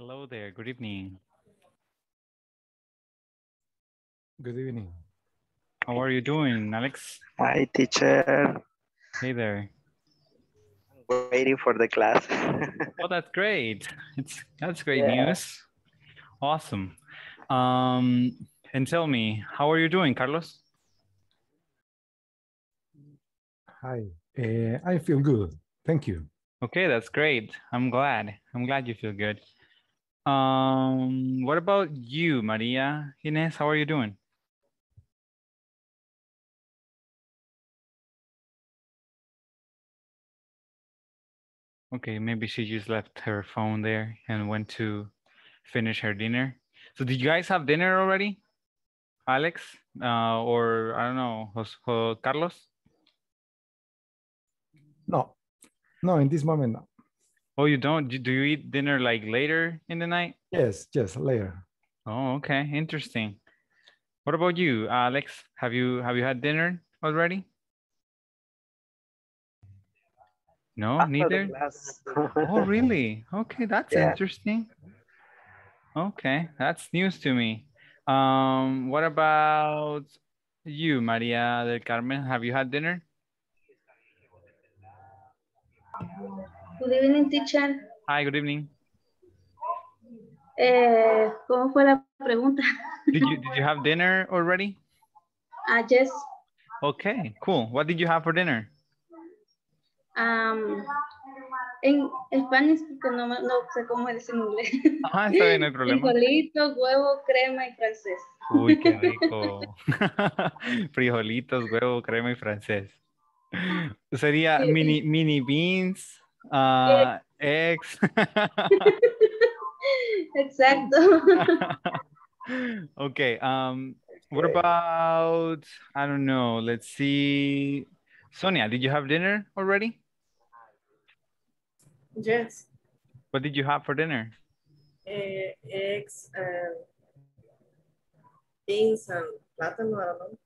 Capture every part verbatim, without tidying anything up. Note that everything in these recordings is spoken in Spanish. Hello there, good evening. Good evening. How are you doing, Alex? Hi, teacher. Hey there. I'm waiting for the class. Oh, that's great. It's, that's great yeah. news. Awesome. Um, and tell me, how are you doing, Carlos? Hi, uh, I feel good. Thank you. Okay, that's great. I'm glad. I'm glad you feel good. Um, what about you, Maria Inés? How are you doing? Okay, maybe she just left her phone there and went to finish her dinner. So did you guys have dinner already? Alex? Uh, or I don't know, José Carlos? No, no, in this moment, no. Oh, you don't? Do you eat dinner like later in the night? Yes, yes, later. Oh, okay, interesting. What about you, Alex? Have you have you had dinner already? No, after neither? Oh, really? Okay, that's yeah. interesting. Okay, that's news to me. Um, what about you, Maria del Carmen? Have you had dinner? Good evening, teacher. Hi, good evening. Eh, ¿Cómo fue la pregunta? Did you, did you have dinner already? Uh, yes. Okay, cool. What did you have for dinner? Um, en español, porque no, no sé cómo es en inglés. Ajá, está bien, no hay problema. Frijolitos, huevo, crema y francés. Uy, qué rico. Frijolitos, huevo, crema y francés. Sería sí. mini, mini beans. Uh, ex. Exacto. Okay. Um, what about, I don't know, let's see. Sonia, did you have dinner already? Yes. What did you have for dinner? Uh, eggs, uh, beans, and plátano. I don't know.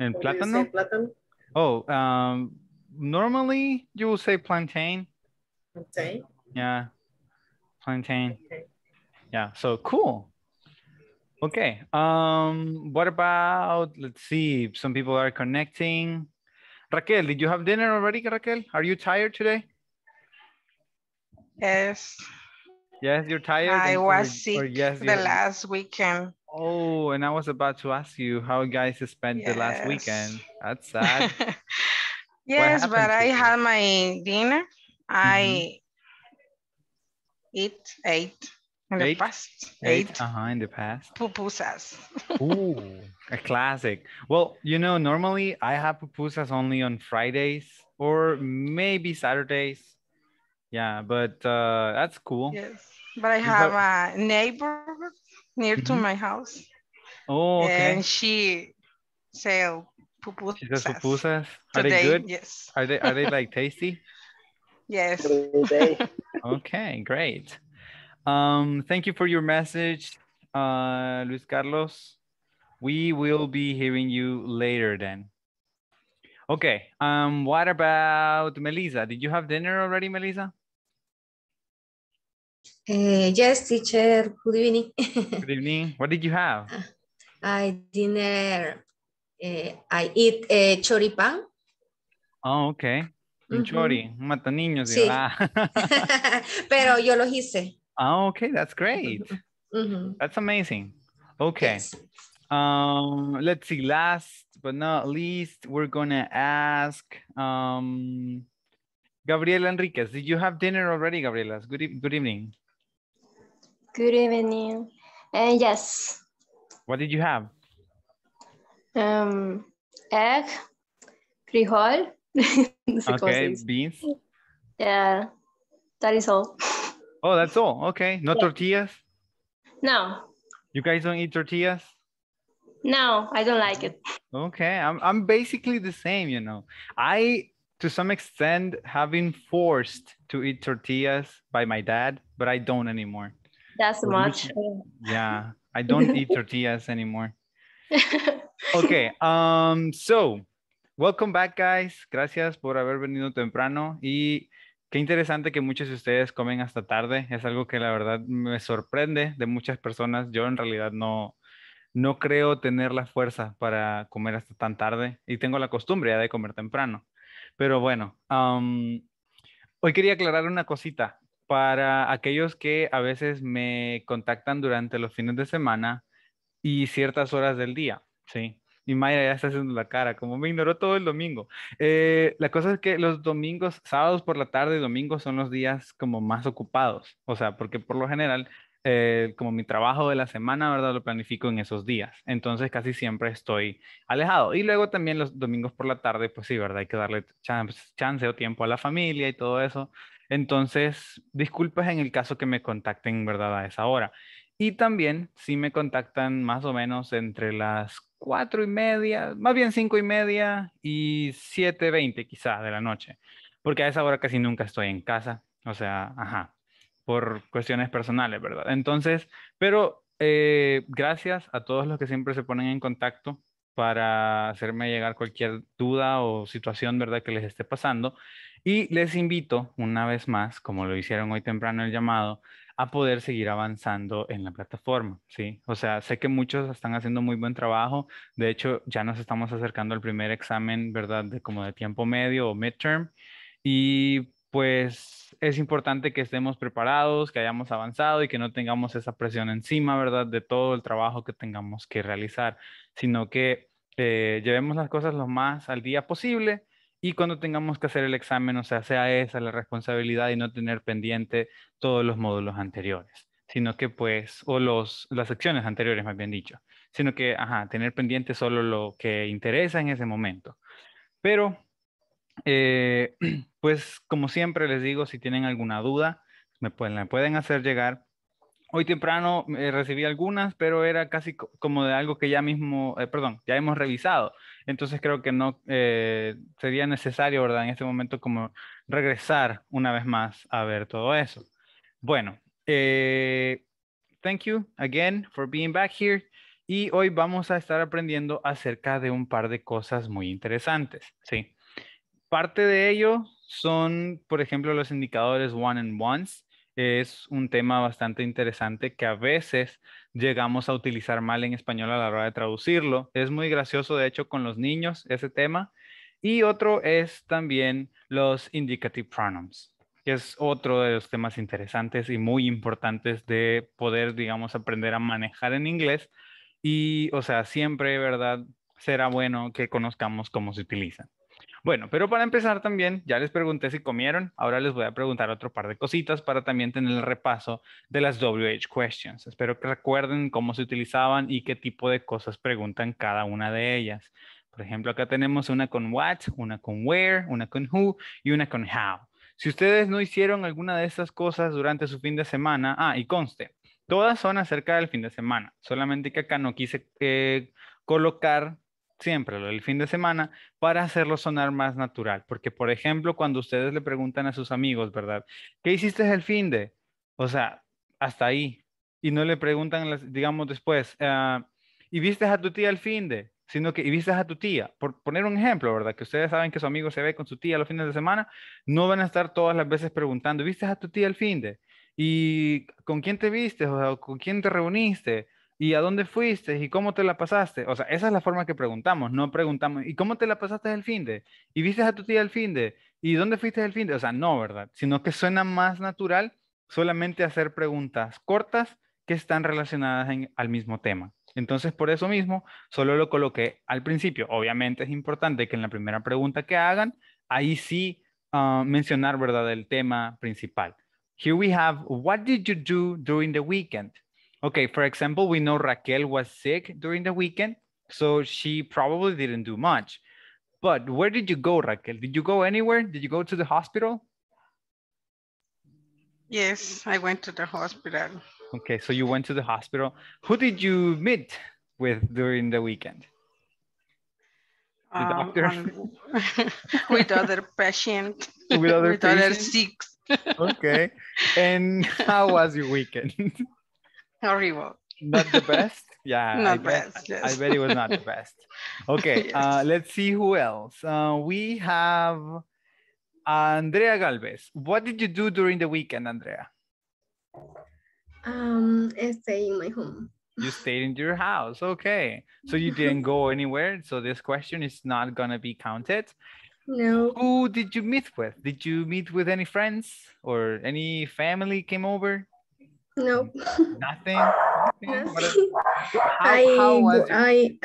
And plátano? plátano? Oh, um, normally you will say plantain. Plantain. Yeah, plantain. Okay. Yeah, so cool. Okay, um, what about, let's see, some people are connecting. Raquel, did you have dinner already, Raquel? Are you tired today? Yes. Yes, you're tired? I or, was sick or yes, the last weekend. Oh, and I was about to ask you how guys spent yes. the last weekend. That's sad. Yes, but I you? had my dinner. I mm-hmm. eat eight in eight? the past. Eight, eight. Uh-huh, in the past. Pupusas. Ooh, a classic. Well, you know, normally I have pupusas only on Fridays or maybe Saturdays. Yeah, but uh, that's cool. Yes, but I have but... a neighbor near mm-hmm. to my house. Oh, okay. And she sell pupusas. She does pupusas. Are Today, they good? Yes. Are they are they like tasty? Yes. Okay, great. Um, thank you for your message, uh, Luis Carlos. We will be hearing you later then. Okay. Um, what about Melissa? Did you have dinner already, Melissa? Uh, yes, teacher. Good evening. Good evening. What did you have? I dinner. Uh, I eat a uh, choripán. Oh, okay. Un chori, un mata niños. Sí. Ah. Pero yo lo hice. Oh, okay, that's great. Mm-hmm. That's amazing. Okay. Yes. Um, let's see, last but not least, we're going to ask um, Gabriela Enriquez. Did you have dinner already, Gabriela? Good, e good evening. Good evening. Uh, yes. What did you have? Um, egg, frijol. Okay, beans. Yeah, that is all. Oh, that's all. Okay, no yeah. tortillas? No. You guys don't eat tortillas? No, I don't like it. Okay, I'm, I'm basically the same, you know. I, to some extent, have been forced to eat tortillas by my dad, but I don't anymore. That's much. Yeah, I don't eat tortillas anymore. Okay, um, so... Welcome back, guys. Gracias por haber venido temprano y Qué interesante que muchos de ustedes comen hasta tarde. Es algo que la verdad me sorprende de muchas personas. Yo en realidad no, no creo tener la fuerza para comer hasta tan tarde. Y tengo la costumbre ya de comer temprano. Pero bueno, um, hoy quería aclarar una cosita. Para aquellos que a veces me contactan durante los fines de semana y ciertas horas del día, ¿sí? Y Mayra ya está haciendo la cara, como me ignoró todo el domingo. Eh, la cosa es que los domingos, sábados por la tarde y domingos son los días como más ocupados. O sea, porque por lo general, eh, como mi trabajo de la semana, ¿verdad? Lo planifico en esos días. Entonces casi siempre estoy alejado. Y luego también los domingos por la tarde, pues sí, ¿verdad? Hay que darle chance, chance o tiempo a la familia y todo eso. Entonces, disculpas en el caso que me contacten, ¿verdad? A esa hora. Y también si me contactan más o menos entre las cuatro y media, más bien cinco y media y siete veinte quizás de la noche, porque a esa hora casi nunca estoy en casa, o sea, ajá, por cuestiones personales, ¿verdad? Entonces, pero eh, gracias a todos los que siempre se ponen en contacto para hacerme llegar cualquier duda o situación, ¿verdad?, que les esté pasando. Y les invito una vez más, como lo hicieron hoy temprano el llamado, a poder seguir avanzando en la plataforma, ¿sí? O sea, sé que muchos están haciendo muy buen trabajo. De hecho, ya nos estamos acercando al primer examen, ¿verdad? De como de tiempo medio o midterm. Y pues es importante que estemos preparados, que hayamos avanzado y que no tengamos esa presión encima, ¿verdad? De todo el trabajo que tengamos que realizar, sino que eh, llevemos las cosas lo más al día posible. Y cuando tengamos que hacer el examen, o sea, sea esa la responsabilidad y no tener pendiente todos los módulos anteriores, sino que pues, o los, las secciones anteriores más bien dicho, sino que, ajá, tener pendiente solo lo que interesa en ese momento. Pero, eh, pues como siempre les digo, si tienen alguna duda, me pueden, me pueden hacer llegar. Hoy temprano eh, recibí algunas, pero era casi co como de algo que ya mismo, eh, perdón, ya hemos revisado. Entonces creo que no eh, sería necesario, ¿verdad? En este momento como regresar una vez más a ver todo eso. Bueno, eh, thank you again for being back here. Y hoy vamos a estar aprendiendo acerca de un par de cosas muy interesantes, ¿sí? Parte de ello son, por ejemplo, los indicadores one and ones. Es un tema bastante interesante que a veces llegamos a utilizar mal en español a la hora de traducirlo. Es muy gracioso, de hecho, con los niños, ese tema. Y otro es también los indicative pronouns, que es otro de los temas interesantes y muy importantes de poder, digamos, aprender a manejar en inglés. Y, o sea, siempre, ¿verdad?, será bueno que conozcamos cómo se utilizan. Bueno, pero para empezar también, ya les pregunté si comieron, ahora les voy a preguntar otro par de cositas para también tener el repaso de las W H questions. Espero que recuerden cómo se utilizaban y qué tipo de cosas preguntan cada una de ellas. Por ejemplo, acá tenemos una con what, una con where, una con who y una con how. Si ustedes no hicieron alguna de estas cosas durante su fin de semana, ah, y conste, todas son acerca del fin de semana, solamente que acá no quise eh, colocar siempre el fin de semana para hacerlo sonar más natural, porque por ejemplo cuando ustedes le preguntan a sus amigos, ¿verdad?, ¿qué hiciste el fin de? O sea, hasta ahí, y no le preguntan, digamos, después uh, ¿y viste a tu tía el fin de? Sino que ¿y viste a tu tía? Por poner un ejemplo, ¿verdad?, que ustedes saben que su amigo se ve con su tía los fines de semana, no van a estar todas las veces preguntando ¿viste a tu tía el fin de? ¿Y con quién te viste? O sea, ¿con quién te reuniste? ¿Y a dónde fuiste? ¿Y cómo te la pasaste? O sea, esa es la forma que preguntamos. No preguntamos, ¿y cómo te la pasaste el fin de? ¿Y viste a tu tía el fin de? ¿Y dónde fuiste el fin de? O sea, no, ¿verdad? Sino que suena más natural solamente hacer preguntas cortas que están relacionadas en, al mismo tema. Entonces, por eso mismo, solo lo coloqué al principio. Obviamente es importante que en la primera pregunta que hagan, ahí sí uh, mencionar, ¿verdad?, el tema principal. Here we have, what did you do during the weekend? Okay, for example, we know Raquel was sick during the weekend, so she probably didn't do much. But where did you go, Raquel? Did you go anywhere? Did you go to the hospital? Yes, I went to the hospital. Okay, so you went to the hospital. Who did you meet with during the weekend? The um, doctor? Um, with other patients. With other with patients? Other sick. Okay, and how was your weekend? Horrible. Not the best? Yeah. Not I best, bet, yes. I bet it was not the best. Okay, yes. uh, let's see who else. Uh, we have Andrea Galvez, what did you do during the weekend, Andrea? Um, I stayed in my home. You stayed in your house. Okay. So you didn't go anywhere. So this question is not going to be counted. No. Who did you meet with? Did you meet with any friends or any family came over? No. Nothing? Nothing. Nothing. How, I, how was I,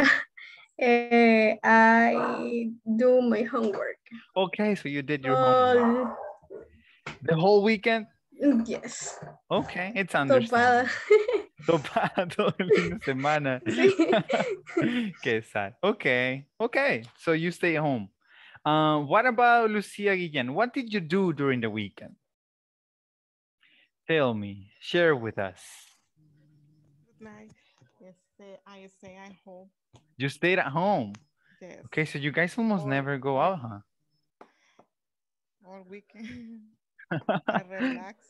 uh, I do my homework. Okay. So you did your uh, homework. The whole weekend? Yes. Okay, it's understandable. Topada. Topada todo el fin de semana. Sí. Qué sad. Okay, okay. So you stay home. Uh, what about Lucia Guillen? What did you do during the weekend? Tell me. Share with us. Good night. Yes, I stay at home. You stayed at home? Yes. Okay, so you guys almost all never go out, huh? All weekend. I relax.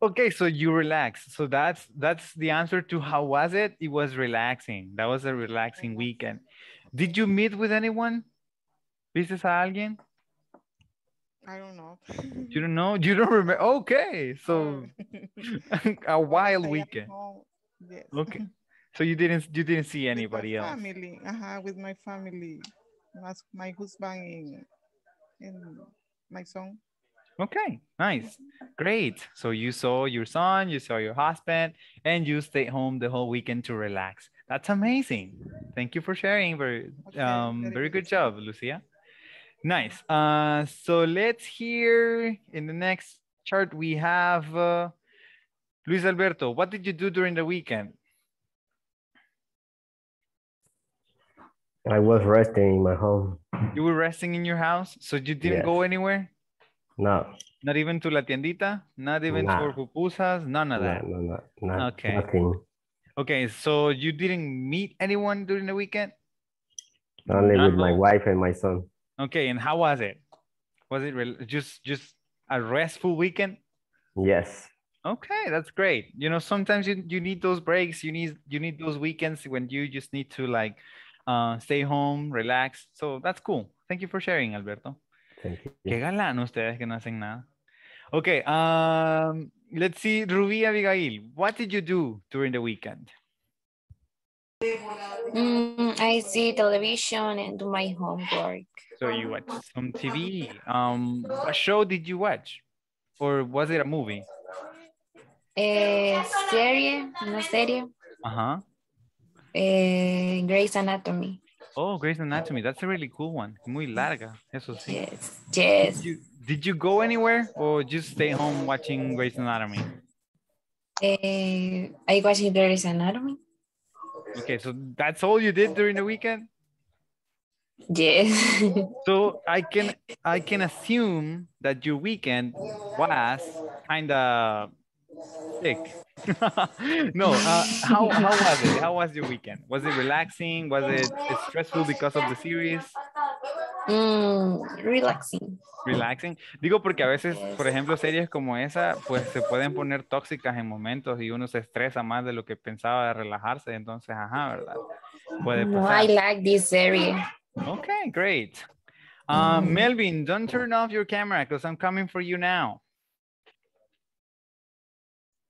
Okay, so you relax. So that's that's the answer to how was it? It was relaxing. That was a relaxing weekend. Did you meet with anyone? ¿Viste a alguien? I don't know. You don't know? You don't remember? Okay, so a wild weekend. Yes. Okay, so you didn't you didn't see anybody with else. Family, uh-huh, with my family, my husband and, and my son. Okay, nice, great. So you saw your son, you saw your husband, and you stayed home the whole weekend to relax. That's amazing. Thank you for sharing. Very, um, very, very good job, Lucia. Nice. Uh, so let's hear in the next chart we have uh, Luis Alberto. What did you do during the weekend? I was resting in my home. You were resting in your house, so you didn't yes. go anywhere? No. Not even to la tiendita? Not even nah. for pupusas? None of that? No, no, no. no okay. Nothing. Okay, so you didn't meet anyone during the weekend? Only Not with home. my wife and my son. Okay, and how was it? Was it just, just a restful weekend? Yes. Okay, that's great. You know, sometimes you, you need those breaks. You need, you need those weekends when you just need to like uh, stay home, relax. So that's cool. Thank you for sharing, Alberto. Thank you. Qué galán ustedes que no hacen nada. Okay, um, let's see, Rubí Abigail, what did you do during the weekend? Mm, I see television and do my homework. So you watch some T V. Um, what show did you watch? Or was it a movie? Eh, serie, una serie. Uh-huh. Eh, Grey's Anatomy. Oh, Grey's Anatomy. That's a really cool one. Muy larga. Eso sí. Yes, yes. Did you, did you go anywhere or just stay home watching Grey's Anatomy? Uh, I watched Grey's Anatomy. Okay, so that's all you did during the weekend? Yes. So I can, I can assume that your weekend was kind of sick. No, uh, how, how was it? How was your weekend? Was it relaxing? Was it stressful because of the series? Mm, relaxing. Relaxing. Digo porque a veces, por ejemplo, series como esa, pues se pueden poner tóxicas en momentos y uno se estresa más de lo que pensaba de relajarse. Entonces, ajá, ¿verdad? Puede pasar. I like this series. Okay, great. Uh, mm. Melvin, don't turn off your camera because I'm coming for you now.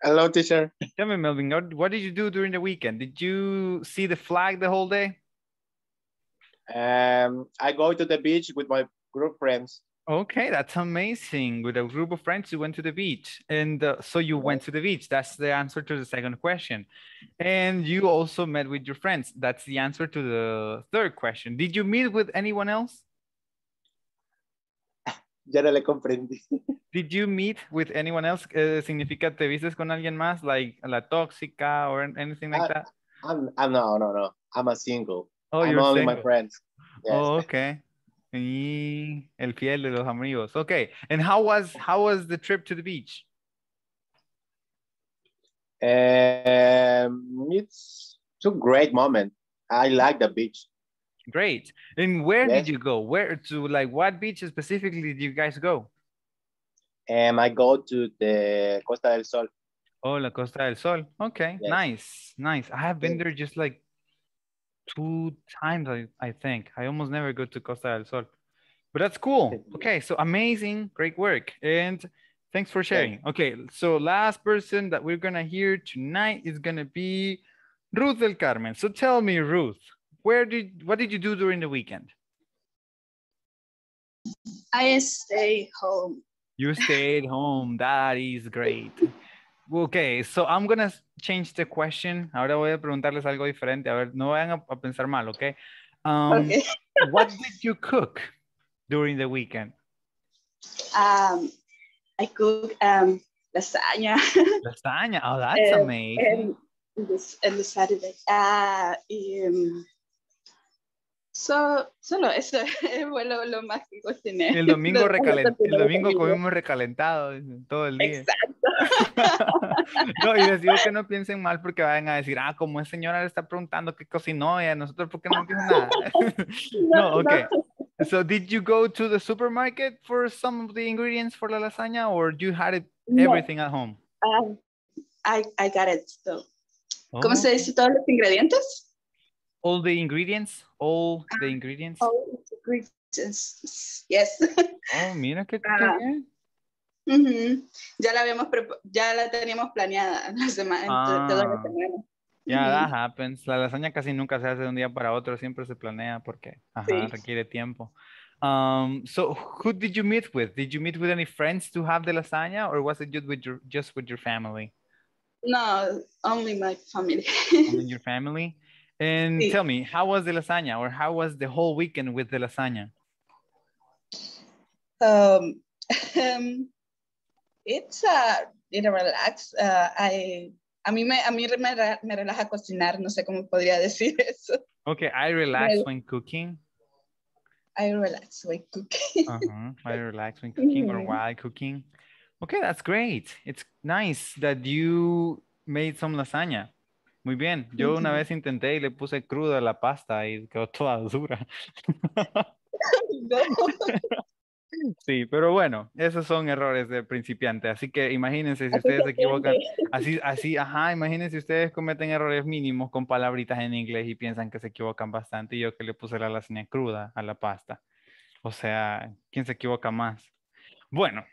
Hello, teacher. Tell me, Melvin, what did you do during the weekend? Did you see the flag the whole day? Um, I go to the beach with my group of friends. Okay, that's amazing. With a group of friends, you went to the beach. And uh, so you went to the beach. That's the answer to the second question. And you also met with your friends. That's the answer to the third question. Did you meet with anyone else? Ya no le comprendí. Did you meet with anyone else? Uh, significa te vistes con alguien más, like la tóxica or anything like I, that? I'm, I'm no, no, no. I'm a single. Oh, I'm you're only single. My friends. Yes. Oh, okay. Y el fiel de los amigos. Okay. And how was how was the trip to the beach? Um, it's a great moment. I like the beach. Great. And where yes. did you go? Where to, like, what beach specifically did you guys go? Um, I go to the Costa del Sol. Oh, la Costa del Sol. Okay, yes. nice, nice. I have been there just like two times, I, I think. I almost never go to Costa del Sol. But that's cool. Okay, so amazing, great work. And thanks for sharing. Okay, so last person that we're gonna hear tonight is gonna be Ruth del Carmen. So tell me, Ruth, where did, what did you do during the weekend? I stay home. You stayed home, that is great. Okay, so I'm gonna change the question. Ahora voy a preguntarles algo diferente. A ver, no vayan a, a pensar mal, okay? Um, okay. What did you cook during the weekend? Um, I cook um, lasagna. Lasagna, oh, that's um, amazing. And this, and this Saturday. Uh, um, so, solo eso fue lo, lo más que cociné. El domingo, recalent el domingo comimos recalentado todo el día. Exacto. No, y les digo que no piensen mal porque vayan a decir, ah, como esa señora le está preguntando qué cocinó y a nosotros por qué no hacemos nada. No, okay. No. So did you go to the supermarket for some of the ingredients for la lasagna or you had it, everything no. at home? Um, I, I got it. So. Oh. ¿Cómo se dice todos los ingredientes? All the ingredients, all the ingredients. All the ingredients, yes. Oh, mira qué bien. Uh, uh-huh. Ya la habíamos, ya la teníamos planeada la semana, ah, toda la semana. Yeah, uh-huh. That happens. La lasaña casi nunca se hace de un día para otro, siempre se planea porque ajá, sí. requiere tiempo. Um, so, who did you meet with? Did you meet with any friends to have the lasagna, or was it just with your, just with your family? No, only my family. Only your family. And sí. Tell me, how was the lasagna or how was the whole weekend with the lasagna? Um, um, it's a, it relax. Uh, I, a mí, me, a mí me, me relaja cocinar, no sé cómo podría decir eso. Okay, I relax me, when cooking. I relax when cooking. Uh-huh. I relax when cooking mm-hmm. or while cooking. Okay, that's great. It's nice that you made some lasagna. Muy bien, yo una vez intenté y le puse cruda la pasta y quedó toda dura. Sí, pero bueno, esos son errores de principiante, así que imagínense si ustedes se equivocan, así, así, ajá, imagínense si ustedes cometen errores mínimos con palabritas en inglés y piensan que se equivocan bastante y yo que le puse la lasaña cruda a la pasta. O sea, ¿quién se equivoca más? Bueno.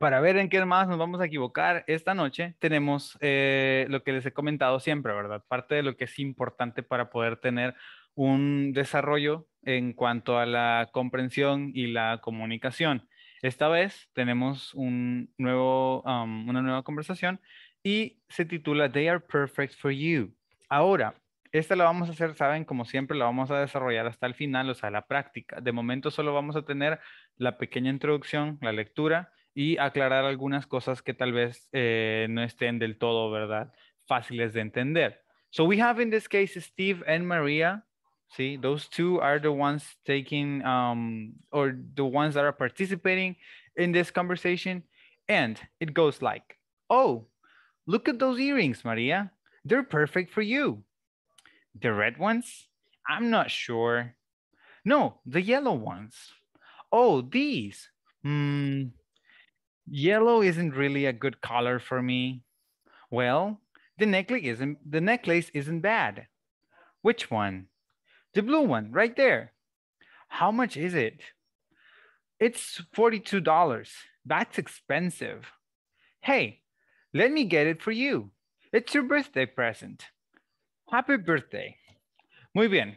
Para ver en qué más nos vamos a equivocar esta noche, tenemos eh, lo que les he comentado siempre, ¿verdad? Parte de lo que es importante para poder tener un desarrollo en cuanto a la comprensión y la comunicación. Esta vez tenemos un nuevo, um, una nueva conversación y se titula They are perfect for you. Ahora, esta la vamos a hacer, saben, como siempre, la vamos a desarrollar hasta el final, o sea, la práctica. De momento solo vamos a tener la pequeña introducción, la lectura, y aclarar algunas cosas que tal vez eh, no estén del todo, ¿verdad? Fáciles de entender. So we have in this case Steve and Maria. See, those two are the ones taking um, or the ones that are participating in this conversation. And it goes like, oh, look at those earrings, Maria. They're perfect for you. The red ones? I'm not sure. No, the yellow ones. Oh, these. Hmm. Yellow isn't really a good color for me. Well, the necklace isn't, the necklace isn't bad. Which one? The blue one, right there. How much is it? It's forty-two dollars. That's expensive. Hey, let me get it for you. It's your birthday present. Happy birthday. Muy bien.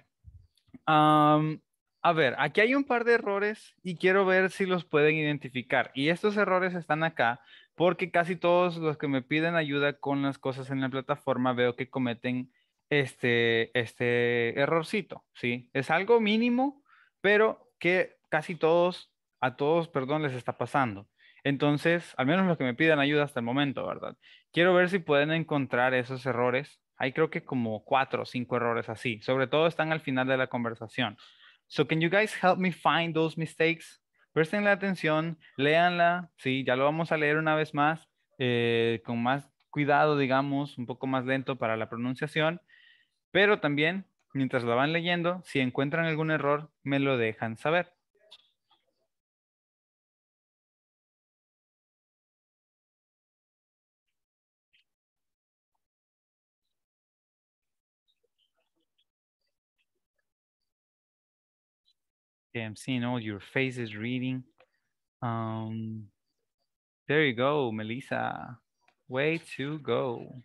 Um, A ver, aquí hay un par de errores y quiero ver si los pueden identificar. Y estos errores están acá porque casi todos los que me piden ayuda con las cosas en la plataforma veo que cometen este, este errorcito, ¿sí? Es algo mínimo, pero que casi todos, a todos, perdón, les está pasando. Entonces, al menos los que me piden ayuda hasta el momento, ¿verdad? Quiero ver si pueden encontrar esos errores. Hay creo que como cuatro o cinco errores así. Sobre todo están al final de la conversación. So can you guys help me find those mistakes? Presten la atención, léanla, sí, ya lo vamos a leer una vez más, eh, con más cuidado, digamos, un poco más lento para la pronunciación, pero también, mientras la van leyendo, si encuentran algún error, me lo dejan saber. Okay, I'm seeing all your faces reading. Um, there you go, Melissa. Way to go.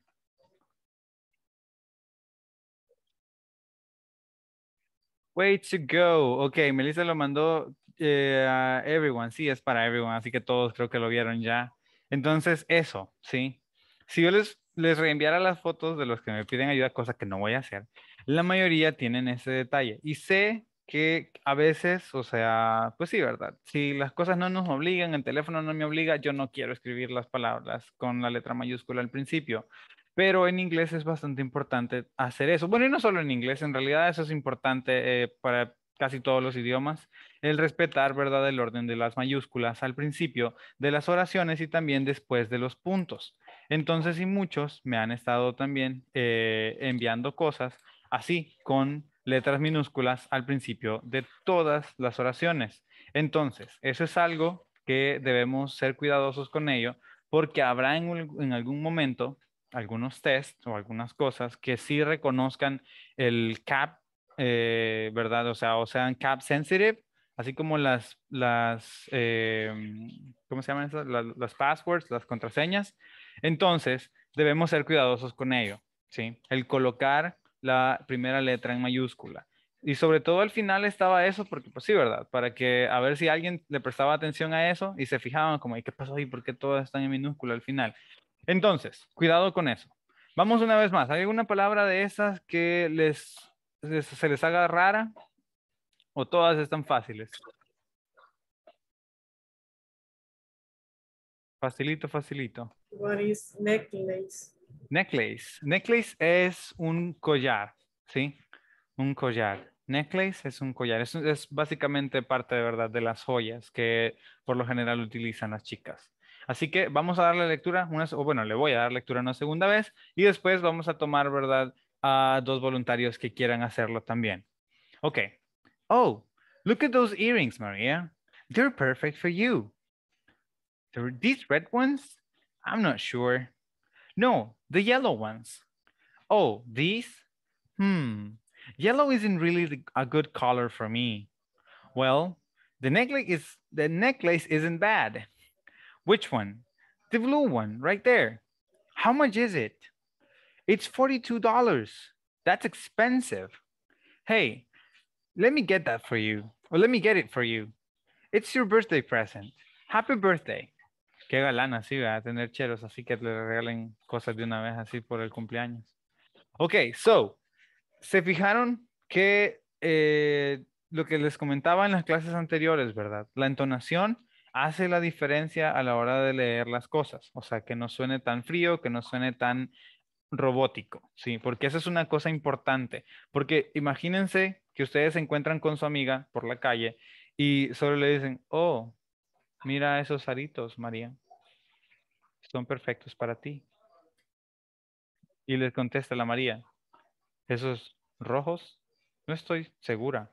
Way to go. Ok, Melissa lo mandó eh, a everyone. Sí, es para everyone. Así que todos creo que lo vieron ya. Entonces, eso, ¿sí? Si yo les, les reenviara las fotos de los que me piden ayuda, cosa que no voy a hacer, la mayoría tienen ese detalle. Y sé que a veces, o sea, pues sí, ¿verdad? Si las cosas no nos obligan, el teléfono no me obliga, yo no quiero escribir las palabras con la letra mayúscula al principio. Pero en inglés es bastante importante hacer eso. Bueno, y no solo en inglés, en realidad eso es importante eh, para casi todos los idiomas. El respetar, ¿verdad?, el orden de las mayúsculas al principio de las oraciones y también después de los puntos. Entonces, y muchos me han estado también eh, enviando cosas así, con letras minúsculas al principio de todas las oraciones. Entonces, eso es algo que debemos ser cuidadosos con ello, porque habrá en, en algún momento algunos tests o algunas cosas que sí reconozcan el cap, eh, ¿verdad? O sea, o sean cap sensitive, así como las, las eh, ¿cómo se llaman esas? Las, las passwords, las contraseñas. Entonces, debemos ser cuidadosos con ello, ¿sí? El colocar la primera letra en mayúscula. Y sobre todo al final estaba eso, porque pues sí, ¿verdad? Para que a ver si alguien le prestaba atención a eso y se fijaban como, ¿y qué pasó? ¿Y por qué todas están en minúscula al final? Entonces, cuidado con eso. Vamos una vez más. ¿Hay alguna palabra de esas que les, les, se les haga rara? ¿O todas están fáciles? Facilito, facilito. What is necklace? Necklace. Necklace es un collar, ¿sí? Un collar. Necklace es un collar. Es, es básicamente parte de verdad de las joyas que por lo general utilizan las chicas. Así que vamos a darle lectura, una, o bueno, le voy a dar lectura una segunda vez y después vamos a tomar, ¿verdad?, a dos voluntarios que quieran hacerlo también. Ok. Oh, look at those earrings, Maria. They're perfect for you. These red ones? I'm not sure. No, the yellow ones. Oh, these? Hmm. Yellow isn't really the, a good color for me. Well, the necklace is, the necklace isn't bad. Which one? The blue one, right there. How much is it? It's forty-two dollars. That's expensive. Hey, let me get that for you. Or let me get it for you. It's your birthday present. Happy birthday. Qué galán así, va a tener cheros, así que le regalen cosas de una vez así por el cumpleaños. Okay, so, ¿se fijaron que eh, lo que les comentaba en las clases anteriores, verdad? La entonación hace la diferencia a la hora de leer las cosas. O sea, que no suene tan frío, que no suene tan robótico, ¿sí? Porque esa es una cosa importante. Porque imagínense que ustedes se encuentran con su amiga por la calle y solo le dicen, oh, mira esos aritos, María. Son perfectos para ti. Y les contesta la María, esos rojos, no estoy segura.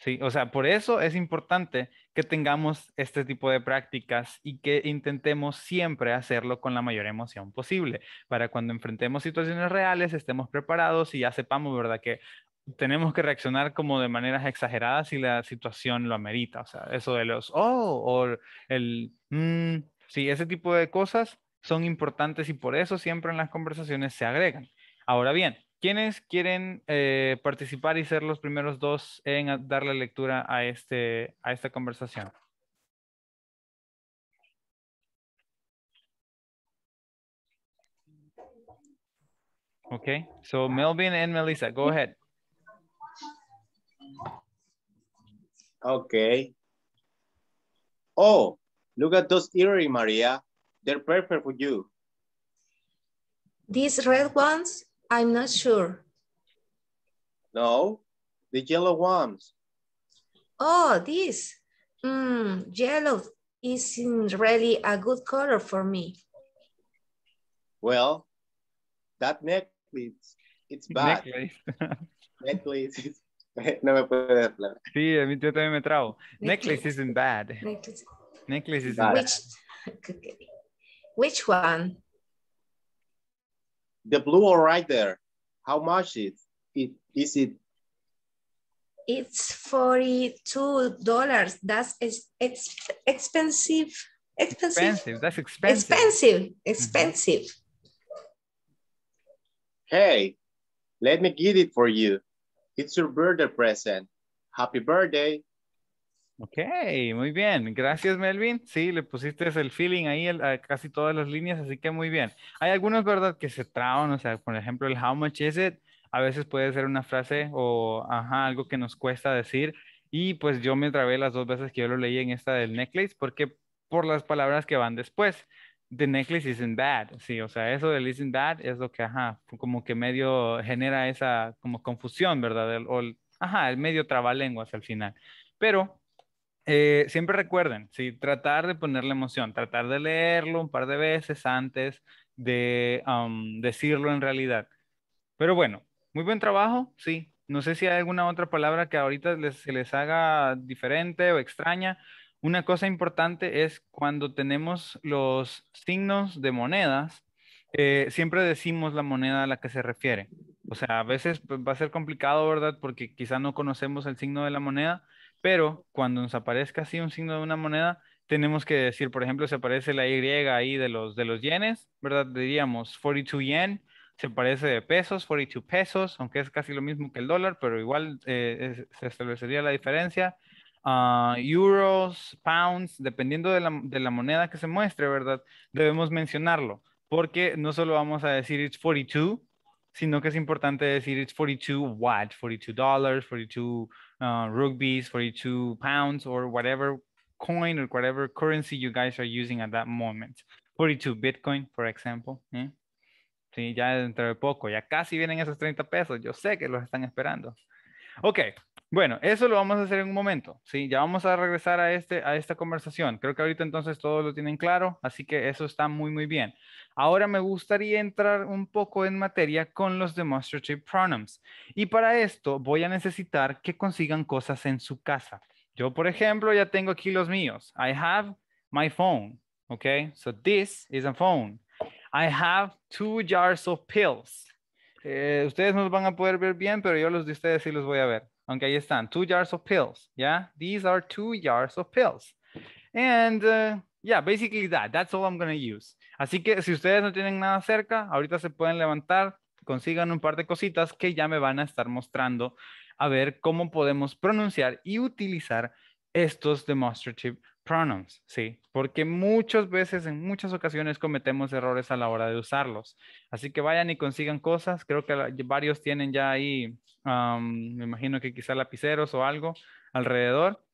Sí, o sea, por eso es importante que tengamos este tipo de prácticas y que intentemos siempre hacerlo con la mayor emoción posible, para cuando enfrentemos situaciones reales estemos preparados y ya sepamos, ¿verdad?, que tenemos que reaccionar como de maneras exageradas si la situación lo amerita. O sea, eso de los oh o el mm, sí, ese tipo de cosas son importantes y por eso siempre en las conversaciones se agregan. Ahora bien, ¿quiénes quieren eh, participar y ser los primeros dos en darle lectura a, este, a esta conversación? Okay, so Melvin and Melissa, go ahead. Okay. Oh, look at those earrings, Maria. They're perfect for you. These red ones? I'm not sure. No, the yellow ones. Oh, this. Mm, yellow isn't really a good color for me. Well, that necklace, it's bad. Necklace. necklace is... no me puedo hablar. Sí, yo también me trago. Necklace isn't bad. Necklace, necklace isn't bad. Which, which one? The blue one right there. How much is it? Is it? it's forty-two dollars. That's ex ex expensive. Expensive. Expensive. That's expensive. Expensive. Expensive. Mm-hmm. Hey, let me get it for you. It's your birthday present. Happy birthday. Ok, muy bien. Gracias, Melvin. Sí, le pusiste el feeling ahí el, a casi todas las líneas, así que muy bien. Hay algunos, ¿verdad?, que se traban, o sea, por ejemplo, el how much is it, a veces puede ser una frase o ajá, algo que nos cuesta decir. Y pues yo me trabé las dos veces que yo lo leí en esta del necklace, porque por las palabras que van después. The necklace isn't bad. Sí, o sea, eso del isn't bad es lo que, ajá, como que medio genera esa como confusión, ¿verdad? El, o el, ajá, el medio trabalenguas al final. Pero... Eh, siempre recuerden, ¿sí?, tratar de ponerle emoción, tratar de leerlo un par de veces antes de um, decirlo en realidad. Pero bueno, muy buen trabajo, sí. No sé si hay alguna otra palabra que ahorita les, se les haga diferente o extraña. Una cosa importante es cuando tenemos los signos de monedas, eh, siempre decimos la moneda a la que se refiere. O sea, a veces va a ser complicado, ¿verdad? Porque quizá no conocemos el signo de la moneda. Pero cuando nos aparezca así un signo de una moneda, tenemos que decir, por ejemplo, se aparece la Y ahí de los, de los yenes, ¿verdad? Diríamos forty-two yen, se aparece de pesos, forty-two pesos, aunque es casi lo mismo que el dólar, pero igual eh, es, se establecería la diferencia. Uh, euros, pounds, dependiendo de la, de la moneda que se muestre, ¿verdad? Debemos mencionarlo, porque no solo vamos a decir it's forty-two, sino que es importante decir it's forty-two what, forty-two dollars, forty-two uh, rupees, forty-two pounds, or whatever coin or whatever currency you guys are using at that moment. forty-two Bitcoin, for example. ¿Eh? Sí, ya dentro de poco, ya casi vienen esos treinta pesos. Yo sé que los están esperando. Ok, bueno, eso lo vamos a hacer en un momento. Sí, ya vamos a regresar a, este, a esta conversación. Creo que ahorita entonces todos lo tienen claro, así que eso está muy, muy bien. Ahora me gustaría entrar un poco en materia con los demonstrative pronouns. Y para esto voy a necesitar que consigan cosas en su casa. Yo, por ejemplo, ya tengo aquí los míos. I have my phone. Okay, so this is a phone. I have two jars of pills. Eh, ustedes no los van a poder ver bien, pero yo los de ustedes sí los voy a ver. Aunque ahí están. Two jars of pills. Yeah, these are two jars of pills. And uh, yeah, basically that. That's all I'm going to use. Así que si ustedes no tienen nada cerca, ahorita se pueden levantar, consigan un par de cositas que ya me van a estar mostrando a ver cómo podemos pronunciar y utilizar estos demonstrative pronouns, ¿sí? Porque muchas veces, en muchas ocasiones cometemos errores a la hora de usarlos. Así que vayan y consigan cosas. Creo que varios tienen ya ahí, um, me imagino que quizá lapiceros o algo alrededor.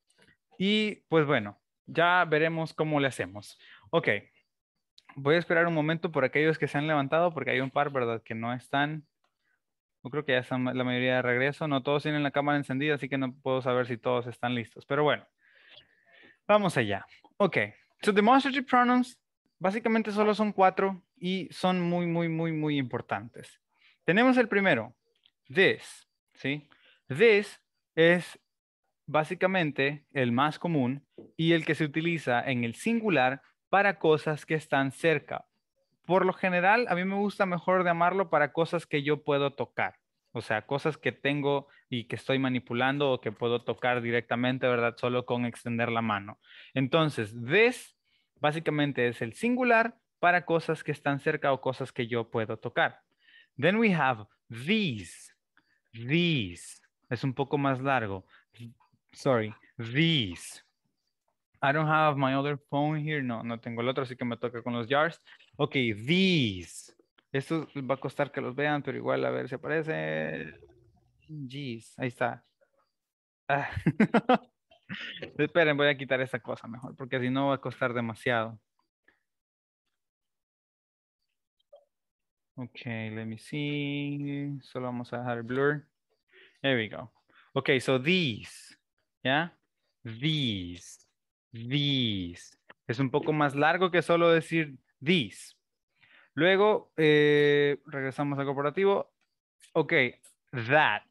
Y pues bueno, ya veremos cómo le hacemos. Ok. Voy a esperar un momento por aquellos que se han levantado, porque hay un par, ¿verdad?, que no están. Yo creo que ya están la mayoría de regreso. No todos tienen la cámara encendida, así que no puedo saber si todos están listos. Pero bueno, vamos allá. Ok, so demonstrative pronouns, básicamente solo son cuatro y son muy, muy, muy, muy importantes. Tenemos el primero, this, ¿sí? This es básicamente el más común y el que se utiliza en el singular para cosas que están cerca. Por lo general, a mí me gusta mejor llamarlo para cosas que yo puedo tocar. O sea, cosas que tengo y que estoy manipulando o que puedo tocar directamente, ¿verdad? Solo con extender la mano. Entonces, this básicamente es el singular para cosas que están cerca o cosas que yo puedo tocar. Then we have these. These. Es un poco más largo. Sorry. These. I don't have my other phone here. No, no tengo el otro, así que me toca con los jars. Ok, these. Esto va a costar que los vean, pero igual a ver si aparece. Geez, ahí está. Ah. Esperen, voy a quitar esta cosa mejor, porque si no va a costar demasiado. Ok, let me see. Solo vamos a dejar el blur. There we go. Ok, so these. Yeah, these. These. Es un poco más largo que solo decir these. Luego, eh, regresamos al corporativo. Ok, that.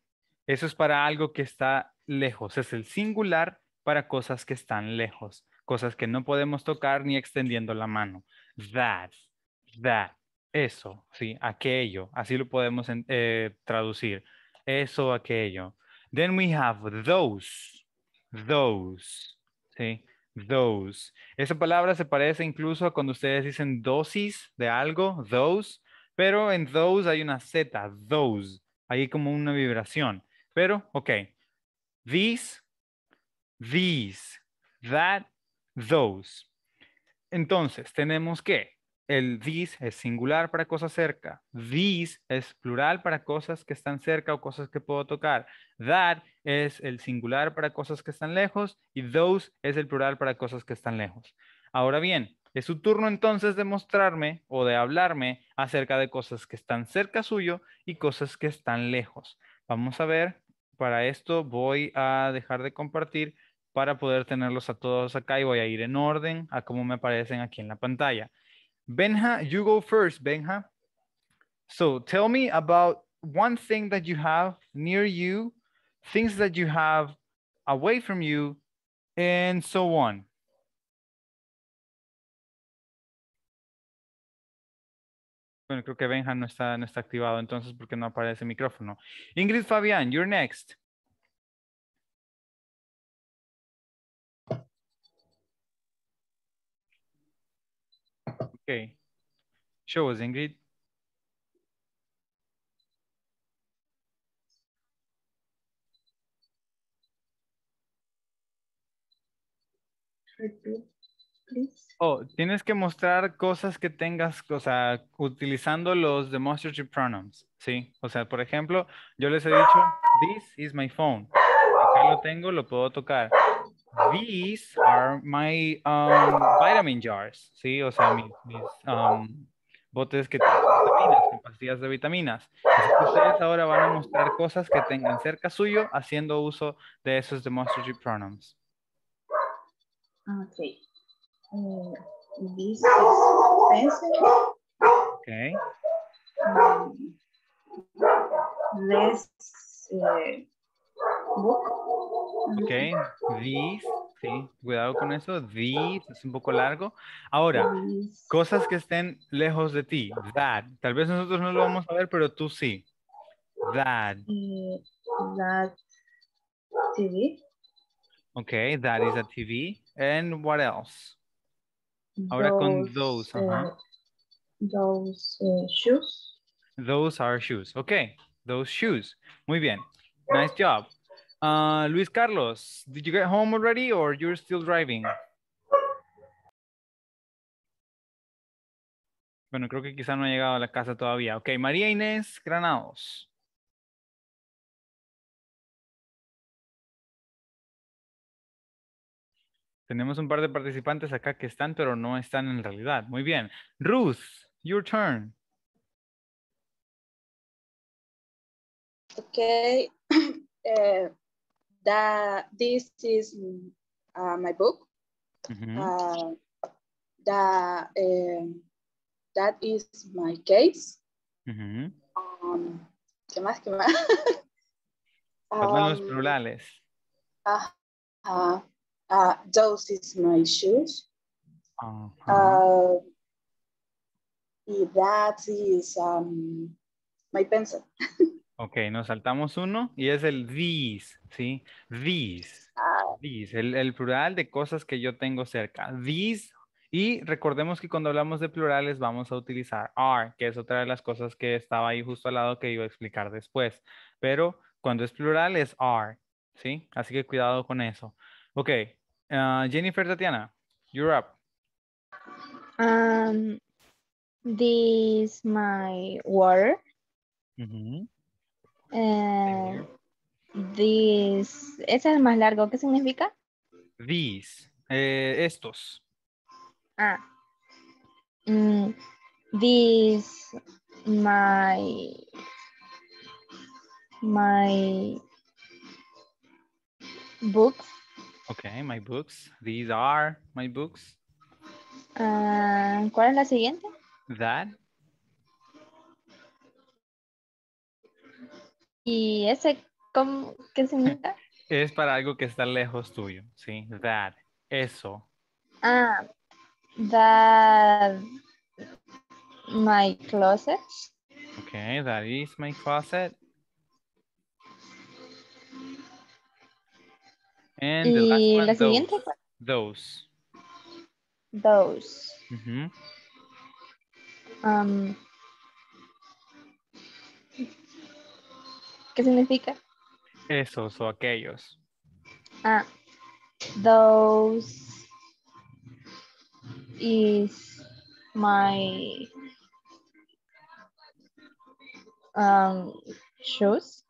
Eso es para algo que está lejos. Es el singular para cosas que están lejos. Cosas que no podemos tocar ni extendiendo la mano. That. That. Eso. Sí, aquello. Así lo podemos eh, traducir. Eso, aquello. Then we have those, those, ¿sí? Those. Esa palabra se parece incluso a cuando ustedes dicen dosis de algo, those, pero en those hay una Z, those, hay como una vibración. Pero, ok, these, these, that, those. Entonces, tenemos que el these es singular para cosas cerca. These es plural para cosas que están cerca o cosas que puedo tocar. That es el singular para cosas que están lejos. Y those es el plural para cosas que están lejos. Ahora bien, es su turno entonces de mostrarme o de hablarme acerca de cosas que están cerca suyo y cosas que están lejos. Vamos a ver, para esto voy a dejar de compartir para poder tenerlos a todos acá y voy a ir en orden a cómo me aparecen aquí en la pantalla. Benja, you go first, Benja. So tell me about one thing that you have near you, things that you have away from you, and so on. Bueno, creo que Benja no está, no está activado entonces porque no aparece el micrófono. Ingrid Fabián, you're next. Okay, show us, Ingrid. Repeat, please. Oh, tienes que mostrar cosas que tengas, o sea, utilizando los demonstrative pronouns, ¿sí? O sea, por ejemplo, yo les he dicho, this is my phone. Acá lo tengo, lo puedo tocar. These are my um, vitamin jars, ¿sí? O sea, mis, mis um, botes que tienen vitaminas, con pastillas de vitaminas. Así que ustedes ahora van a mostrar cosas que tengan cerca suyo haciendo uso de esos demonstrative pronouns. Okay. Uh, this is pencil. Okay. Um, this uh, book. Ok, these, sí, cuidado con eso, these, es un poco largo. Ahora, cosas que estén lejos de ti, that, tal vez nosotros no lo vamos a ver, pero tú sí, that. That T V. Ok, that is a T V. And what else? Ahora those, con those, uh, uh-huh. Those uh, shoes. Those are shoes, ok, those shoes, muy bien. Nice job. Uh, Luis Carlos, did you get home already or you're still driving? Bueno, creo que quizá no ha llegado a la casa todavía. Ok, María Inés Granados. Tenemos un par de participantes acá que están, pero no están en realidad. Muy bien. Ruth, your turn. Okay. Uh, that this is uh, my book. Mm-hmm. uh, that uh, that is my case. Mm-hmm. um, ¿Qué más? ¿Qué más? um, los plurales. Uh, uh, uh, those is my shoes. Uh-huh. uh, that is um, my pencil. Ok, nos saltamos uno y es el these, ¿sí? These, these, el, el plural de cosas que yo tengo cerca. These, y recordemos que cuando hablamos de plurales vamos a utilizar are, que es otra de las cosas que estaba ahí justo al lado que iba a explicar después. Pero cuando es plural es are, ¿sí? Así que cuidado con eso. Ok, uh, Jennifer Tatiana, you're up. Um, this is my water. Mm-hmm. Uh, this, ese es el más largo, ¿qué significa? These, eh, estos. Ah. Mm, this, my, my books. Okay, my books. These are my books. Uh, ¿Cuál es la siguiente? That. ¿Y ese cómo, qué significa? Es para algo que está lejos tuyo, ¿sí? That, eso. Ah, that, my closet. Ok, that is my closet. And the last y one, la those. Siguiente. Those. Those. Mm-hmm. um, ¿Qué significa? Esos o aquellos. Ah, those is my um, shoes.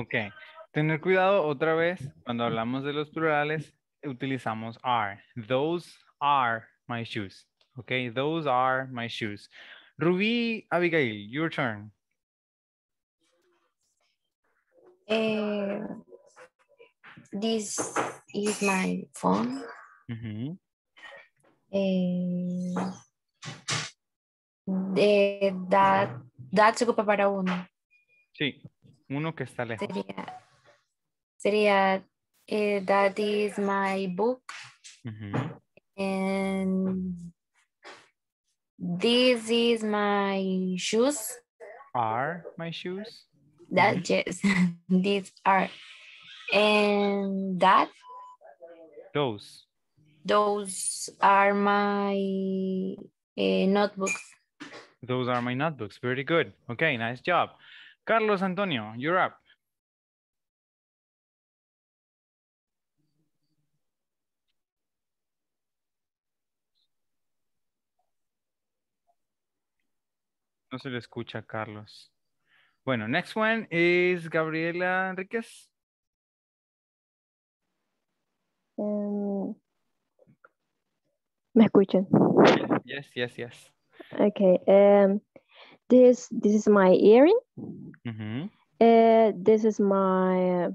Okay. Tener cuidado otra vez, cuando hablamos de los plurales, utilizamos are. Those are my shoes. Okay, those are my shoes. Rubí Abigail, your turn. Eh, this is my phone. Mm-hmm. eh, de, that, that se ocupa para uno. Sí, uno que está lejos. Sería... Sería, eh, that is my book. Mm-hmm. And this is my shoes. Are my shoes? That, mm-hmm. Yes, these are. And that? Those. Those are my uh, notebooks. Those are my notebooks. Very good. Okay, nice job. Carlos Antonio, you're up. No se le escucha, Carlos. Bueno, next one is Gabriela Enriquez. Um, ¿Me escuchan? Yes, yes, yes. Okay. Um, this this is my earring. Mm-hmm. uh, this is my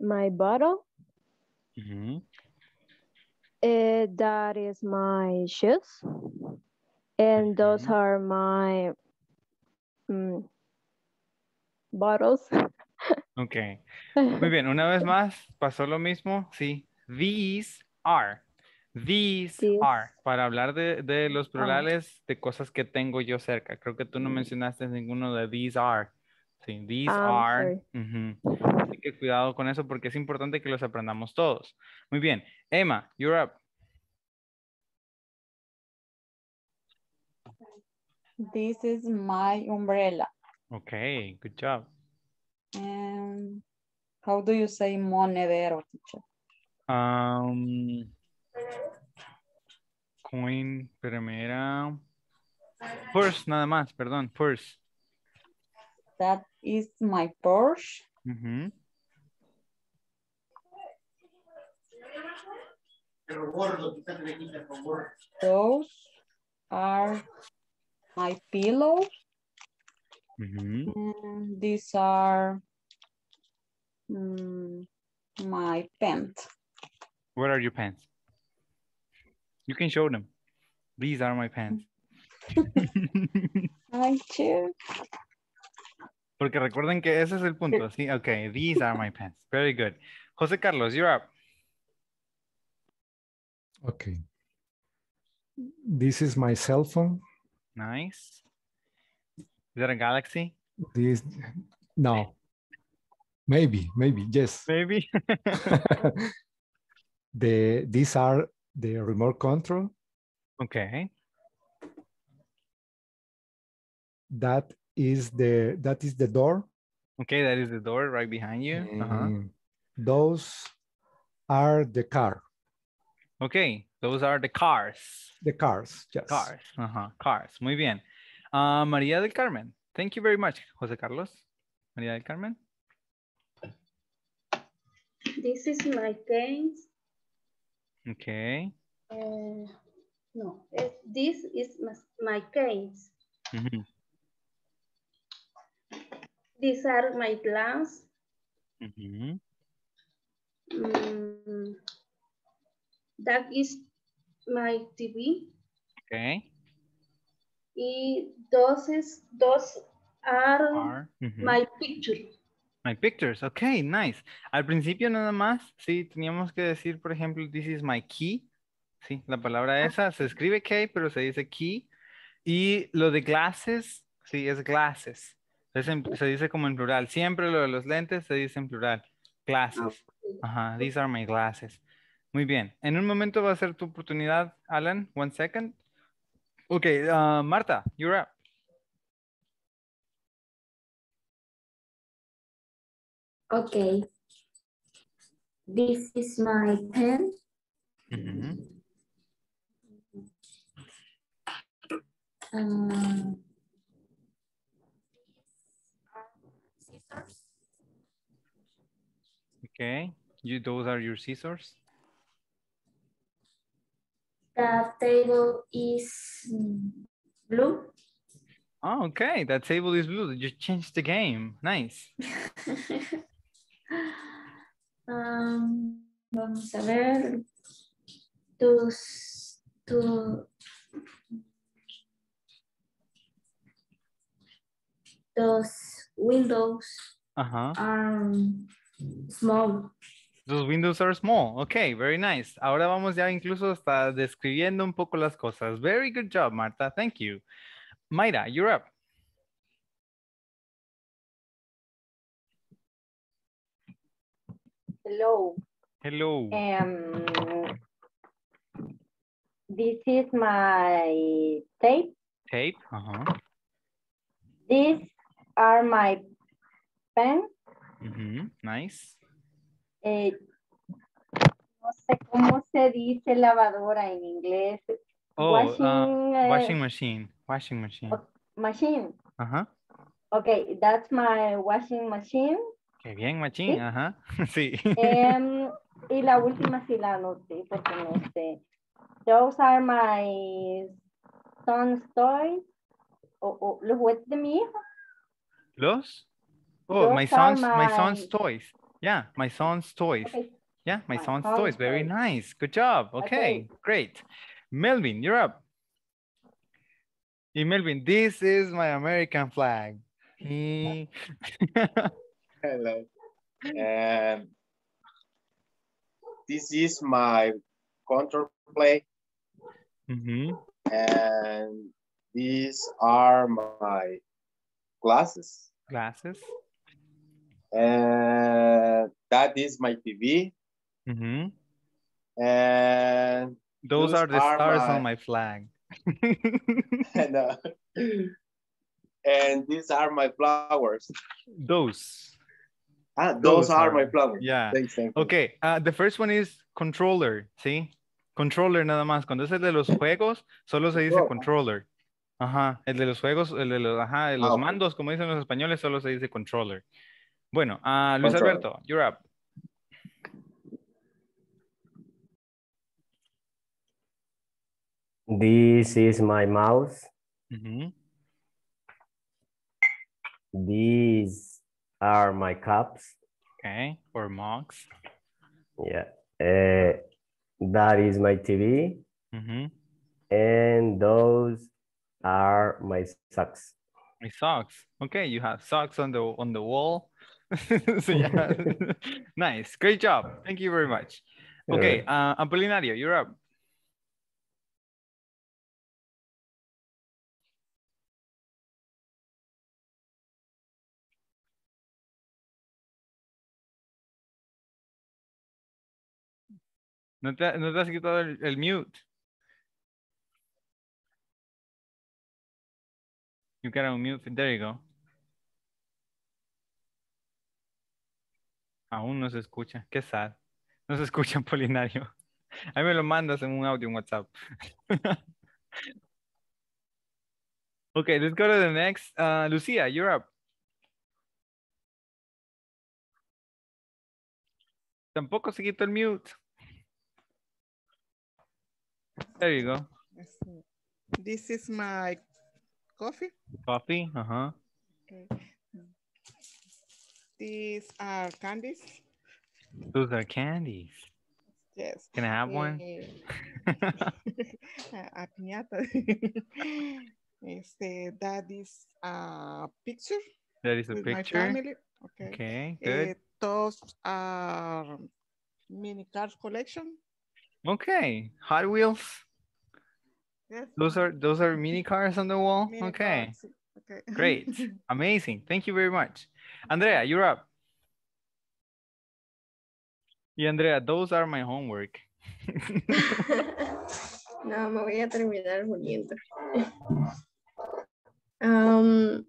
my bottle. Mm-hmm. uh, that is my shoes, and mm-hmm. those are my. Um, bottles. Ok. Muy bien. Una vez más, pasó lo mismo. Sí. These are. These, These. are. Para hablar de, de los plurales de cosas que tengo yo cerca. Creo que tú no mencionaste ninguno de these are. Sí. These um, are. Uh-huh. Así que cuidado con eso porque es importante que los aprendamos todos. Muy bien. Emma, you're up. This is my umbrella. Okay, good job. Um, how do you say monedero, teacher? Um, coin, primera. Purse, nada más, perdón, purse. That is my purse. Mm-hmm. Those are my pillows. Mm-hmm. These are um, my pants. What are your pants? You can show them. These are my pants. My shoes. Porque recuerden que ese es el punto, ¿sí? Okay, these are my pants. Very good. José Carlos, you're up. Okay. This is my cell phone. Nice. Is that a galaxy? This, no. Maybe, maybe, yes. Maybe. the These are the remote control. Okay. That is the that is the door. Okay, that is the door right behind you. Uh-huh. Those are the car. Okay, those are the cars. The cars, yes. Cars, uh-huh. Cars. Muy bien. Uh, María del Carmen, thank you very much, José Carlos. María del Carmen. This is my pants. Okay. Uh, no, this is my pants. Mm-hmm. These are my plants. Mm-hmm. um, that is my T V. Okay. Y those, is, those are, are. Mm-hmm. my pictures. My pictures, ok, nice. Al principio nada más, sí, teníamos que decir, por ejemplo, this is my key. Sí, la palabra esa, se escribe key, pero se dice key. Y lo de glasses, sí, es glasses. Es en, se dice como en plural. Siempre lo de los lentes se dice en plural. Glasses. Ajá, these are my glasses. Muy bien. En un momento va a ser tu oportunidad, Alan. One second. Ok, uh, Marta, you're up. Ok. This is my pen. Mm-hmm. um, Okay, you, those are your scissors. The table is blue. Oh, okay, that table is blue. You changed the game. Nice. um, vamos a ver. Tus, tu, those windows uh-huh. are small. Those windows are small. Okay, very nice. Ahora vamos ya incluso hasta describiendo un poco las cosas. Very good job, Marta. Thank you. Mayra, you're up. Hello. Hello. Um, this is my tape. Tape. Uh-huh. These are my pens. Mm-hmm. Nice. Eh, no sé cómo se dice lavadora en inglés. Oh, washing, uh, washing machine. Washing machine. Machine. Ajá. Uh-huh. Okay, that's my washing machine. Qué bien, machine. Ajá. Sí. Uh-huh. sí. Eh, y la última sí la anoté porque no sé. Those are my son's toys. Oh, oh, los juguetes de mi hija. Los? Oh, Those my son's my... my son's toys. Yeah, my son's toys. Okay. Yeah, my, my son's, son's toys. toys. Very nice. Good job. Okay, okay, great. Melvin, you're up. Hey, Melvin, this is my American flag. Hello. Um, this is my control plate. Mm-hmm. And these are my glasses. Glasses. Uh, that is my T V. Mm-hmm. And those, those are the are stars my... on my flag. and, uh, and these are my flowers. Those. Ah, those, those are, are my flowers. Yeah. Thanks, thank you. Okay. Uh, the first one is controller. ¿Sí? Controller nada más. Cuando es el de los juegos, solo se dice oh. controller. Ajá. El de los juegos, el de los, ajá, de los oh. mandos, como dicen los españoles, solo se dice controller. Bueno, uh, Luis Control. Alberto, you're up. This is my mouse. Mm-hmm. These are my cups. Okay, or mugs. Yeah. Uh, that is my T V. Mm-hmm. And those are my socks. My socks. Okay, you have socks on the on the wall. so, yeah. Nice, great job. Thank you very much. Okay, uh, Apolinario, you're up. No te, no te has quitado el, el mute. You gotta unmute. There you go. Aún no se escucha. Qué sad. No se escucha, Apolinario. Ahí me lo mandas en un audio en WhatsApp. Okay, let's go to the next. Uh, Lucia, you're up. Tampoco se quitó el mute. There you go. This is my coffee. Coffee, uh-huh. Okay. These are candies. Those are candies. Yes. Can I have uh, one? A piñata. este, that is a picture. That is a with picture. My family. Okay. Okay, good. Uh, those are mini cars collection. Okay. Hot Wheels. Yes. Those are those are mini cars on the wall. Mini okay. Cars. Okay. Great. Amazing. Thank you very much. Andrea, you're up. Y Andrea, those are my homework. No, me voy a terminar volviendo. Um,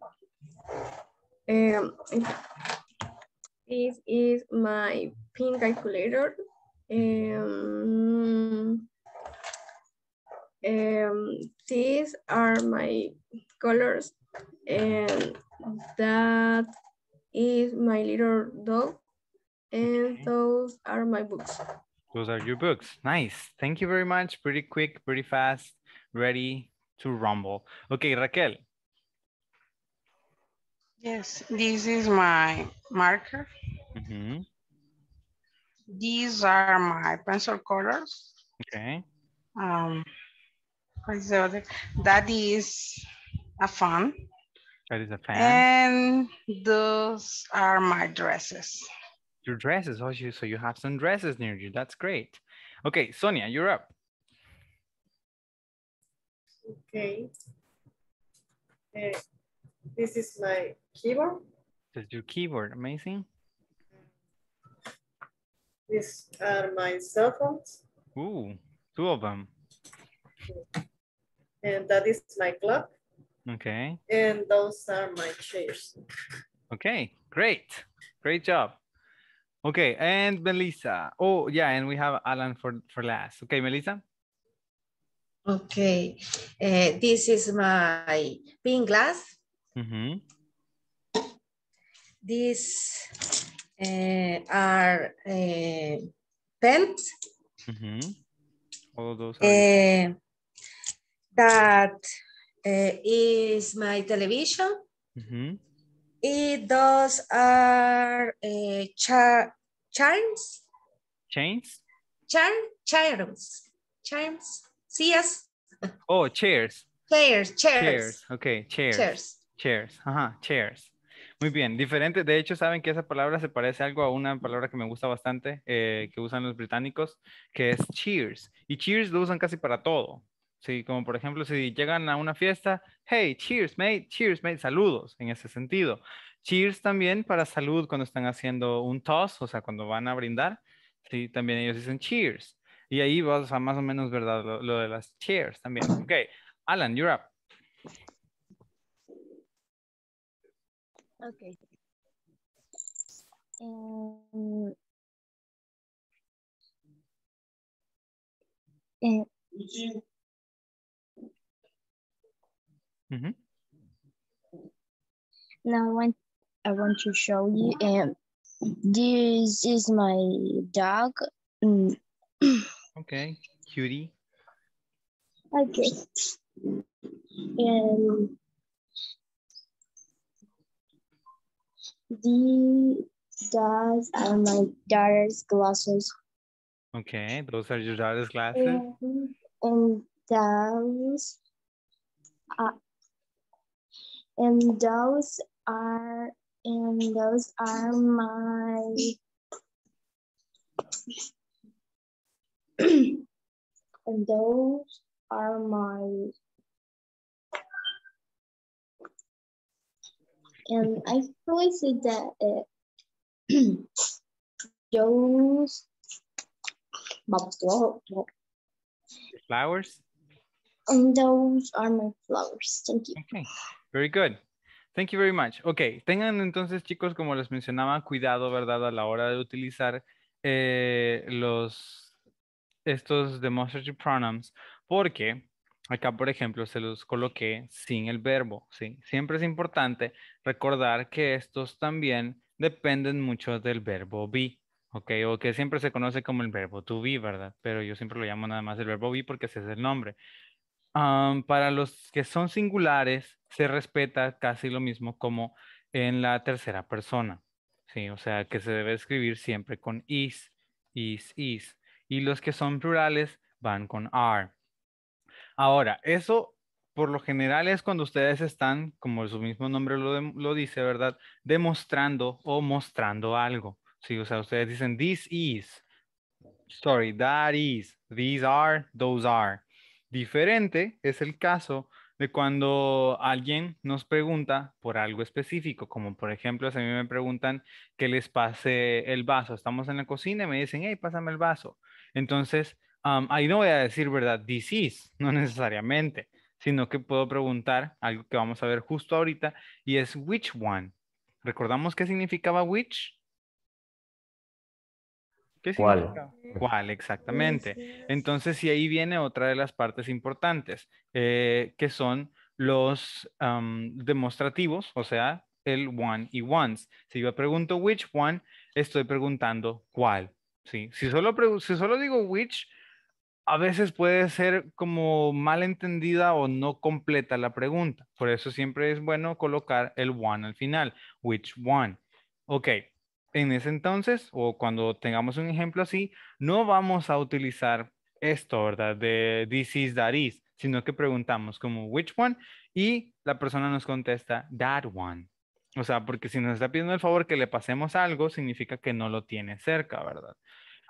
eh, this is my pin calculator. Um, um, these are my colors. And that is my little dog. And those are my books. Those are your books. Nice. Thank you very much. Pretty quick, pretty fast, ready to rumble. Okay, Raquel. Yes, this is my marker. Mm-hmm. These are my pencil colors. Okay. Um, what is the other? That is a fan. That is a fan. And those are my dresses. Your dresses, oh, you, so you have some dresses near you. That's great. Okay, Sonia, you're up. Okay. Uh, this is my keyboard. This is your keyboard, amazing. These are my cell phones. Ooh, two of them. And that is my clock. Okay. And those are my chairs. Okay, great. Great job. Okay, and Melissa. Oh, yeah, and we have Alan for, for last. Okay, Melissa. Okay, uh, this is my pink glass. Mm-hmm. These uh, are uh, pens. Mm-hmm. All those are... Uh, that uh, is my television. Mm-hmm. It, those are uh, char charms. Chains? Char charms. Charms. See us? Oh, chairs. Chairs, chairs. Chairs. Okay, chairs. Chairs. Chairs. Ajá, chairs. Muy bien, diferente. De hecho, saben que esa palabra se parece algo a una palabra que me gusta bastante, eh, que usan los británicos, que es cheers. Y cheers lo usan casi para todo. Sí, como por ejemplo, si llegan a una fiesta, hey, cheers, mate, cheers, mate, saludos, en ese sentido. Cheers también para salud cuando están haciendo un toss, o sea, cuando van a brindar, sí, también ellos dicen cheers. Y ahí va, o sea, más o menos, ¿verdad? Lo, lo de las cheers también. Ok, Alan, you're up. Ok. Um, eh. Mm-hmm. Now I want, I want to show you. Um, this is my dog. Mm. Okay, cutie. Okay. Um, these are my daughter's glasses. Okay, those are your daughter's glasses. Um, and those are. Uh, And those are, and those are my, and those are my, and I probably said that uh, those, flowers? And those are my flowers, thank you. Okay. Very good. Thank you very much. Ok, tengan entonces, chicos, como les mencionaba, cuidado, ¿verdad? A la hora de utilizar eh, los, estos demonstrative pronouns, porque acá, por ejemplo, se los coloqué sin el verbo, ¿sí? Siempre es importante recordar que estos también dependen mucho del verbo be, ¿ok? O que siempre se conoce como el verbo to be, ¿verdad? Pero yo siempre lo llamo nada más el verbo be porque ese es el nombre. Um, para los que son singulares, se respeta casi lo mismo como en la tercera persona, ¿sí? O sea, que se debe escribir siempre con is, is, is. Y los que son plurales van con are. Ahora, eso por lo general es cuando ustedes están, como su mismo nombre lo, de, lo dice, ¿verdad? Demostrando o mostrando algo, ¿sí? O sea, ustedes dicen this is, sorry, that is, these are, those are. Diferente es el caso de cuando alguien nos pregunta por algo específico, como por ejemplo, si a mí me preguntan que les pase el vaso, estamos en la cocina y me dicen, hey, pásame el vaso. Entonces, um, ahí no voy a decir, ¿verdad? This is, no necesariamente, sino que puedo preguntar algo que vamos a ver justo ahorita y es which one. ¿Recordamos qué significaba which? ¿Qué significa? ¿Cuál? ¿Cuál? Exactamente. Entonces, y ahí viene otra de las partes importantes, eh, que son los um, demostrativos, o sea, el one y ones. Si yo pregunto which one, estoy preguntando cuál. ¿Sí? Si, solo si solo digo which, a veces puede ser como mal entendida o no completa la pregunta. Por eso siempre es bueno colocar el one al final. Which one. Ok. En ese entonces, o cuando tengamos un ejemplo así, no vamos a utilizar esto, ¿verdad? De this is, that is, sino que preguntamos como which one y la persona nos contesta that one. O sea, porque si nos está pidiendo el favor que le pasemos algo, significa que no lo tiene cerca, ¿verdad?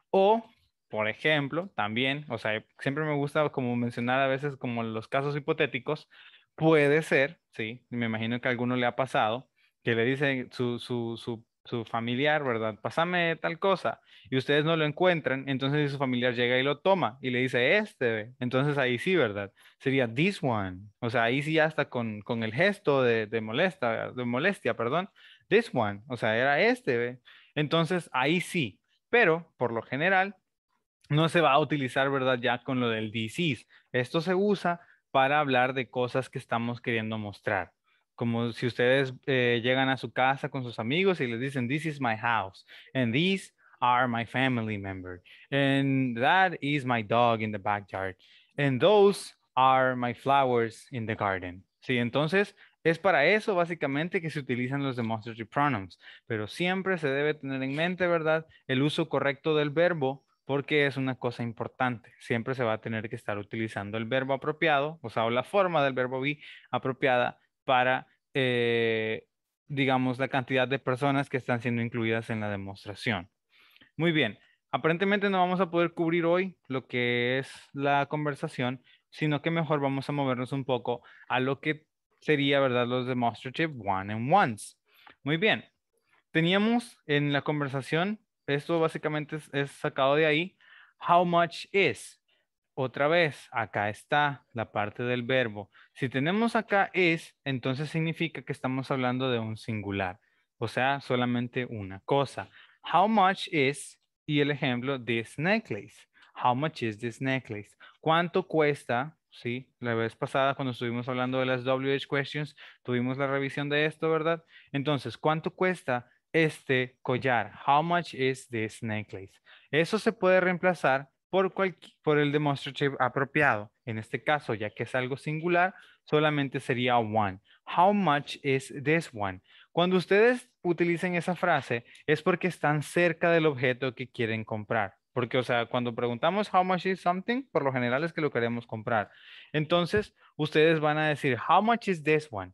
O, por ejemplo, también, o sea, siempre me gusta como mencionar a veces como los casos hipotéticos, puede ser, sí, me imagino que a alguno le ha pasado, que le dicen su, su, su su familiar, ¿verdad? Pásame tal cosa. Y ustedes no lo encuentran, entonces su familiar llega y lo toma y le dice este. Entonces ahí sí, ¿verdad? Sería this one. O sea, ahí sí hasta con, con el gesto de, de, molesta, de molestia, perdón. This one. O sea, era este. ¿Ve? Entonces ahí sí. Pero, por lo general, no se va a utilizar, ¿verdad? Ya con lo del this is. Esto se usa para hablar de cosas que estamos queriendo mostrar. Como si ustedes eh, llegan a su casa con sus amigos y les dicen, this is my house, and these are my family members, and that is my dog in the backyard, and those are my flowers in the garden. Sí, entonces es para eso básicamente que se utilizan los demonstrative pronouns, pero siempre se debe tener en mente, ¿verdad?, el uso correcto del verbo, porque es una cosa importante. Siempre se va a tener que estar utilizando el verbo apropiado, o sea, o la forma del verbo be apropiada, para, eh, digamos, la cantidad de personas que están siendo incluidas en la demostración. Muy bien, aparentemente no vamos a poder cubrir hoy lo que es la conversación, sino que mejor vamos a movernos un poco a lo que sería, ¿verdad?, los demonstrative one and ones. Muy bien, teníamos en la conversación, esto básicamente es, es sacado de ahí, how much is. Otra vez, acá está la parte del verbo. Si tenemos acá is, entonces significa que estamos hablando de un singular. O sea, solamente una cosa. How much is, y el ejemplo, this necklace. How much is this necklace? ¿Cuánto cuesta? Sí, la vez pasada cuando estuvimos hablando de las W H questions, tuvimos la revisión de esto, ¿verdad? Entonces, ¿cuánto cuesta este collar? How much is this necklace? Eso se puede reemplazar Por, cual, por el demonstrative apropiado. En este caso, ya que es algo singular, solamente sería one. How much is this one? Cuando ustedes utilicen esa frase, es porque están cerca del objeto que quieren comprar. Porque, o sea, cuando preguntamos how much is something, por lo general es que lo queremos comprar. Entonces, ustedes van a decir, how much is this one?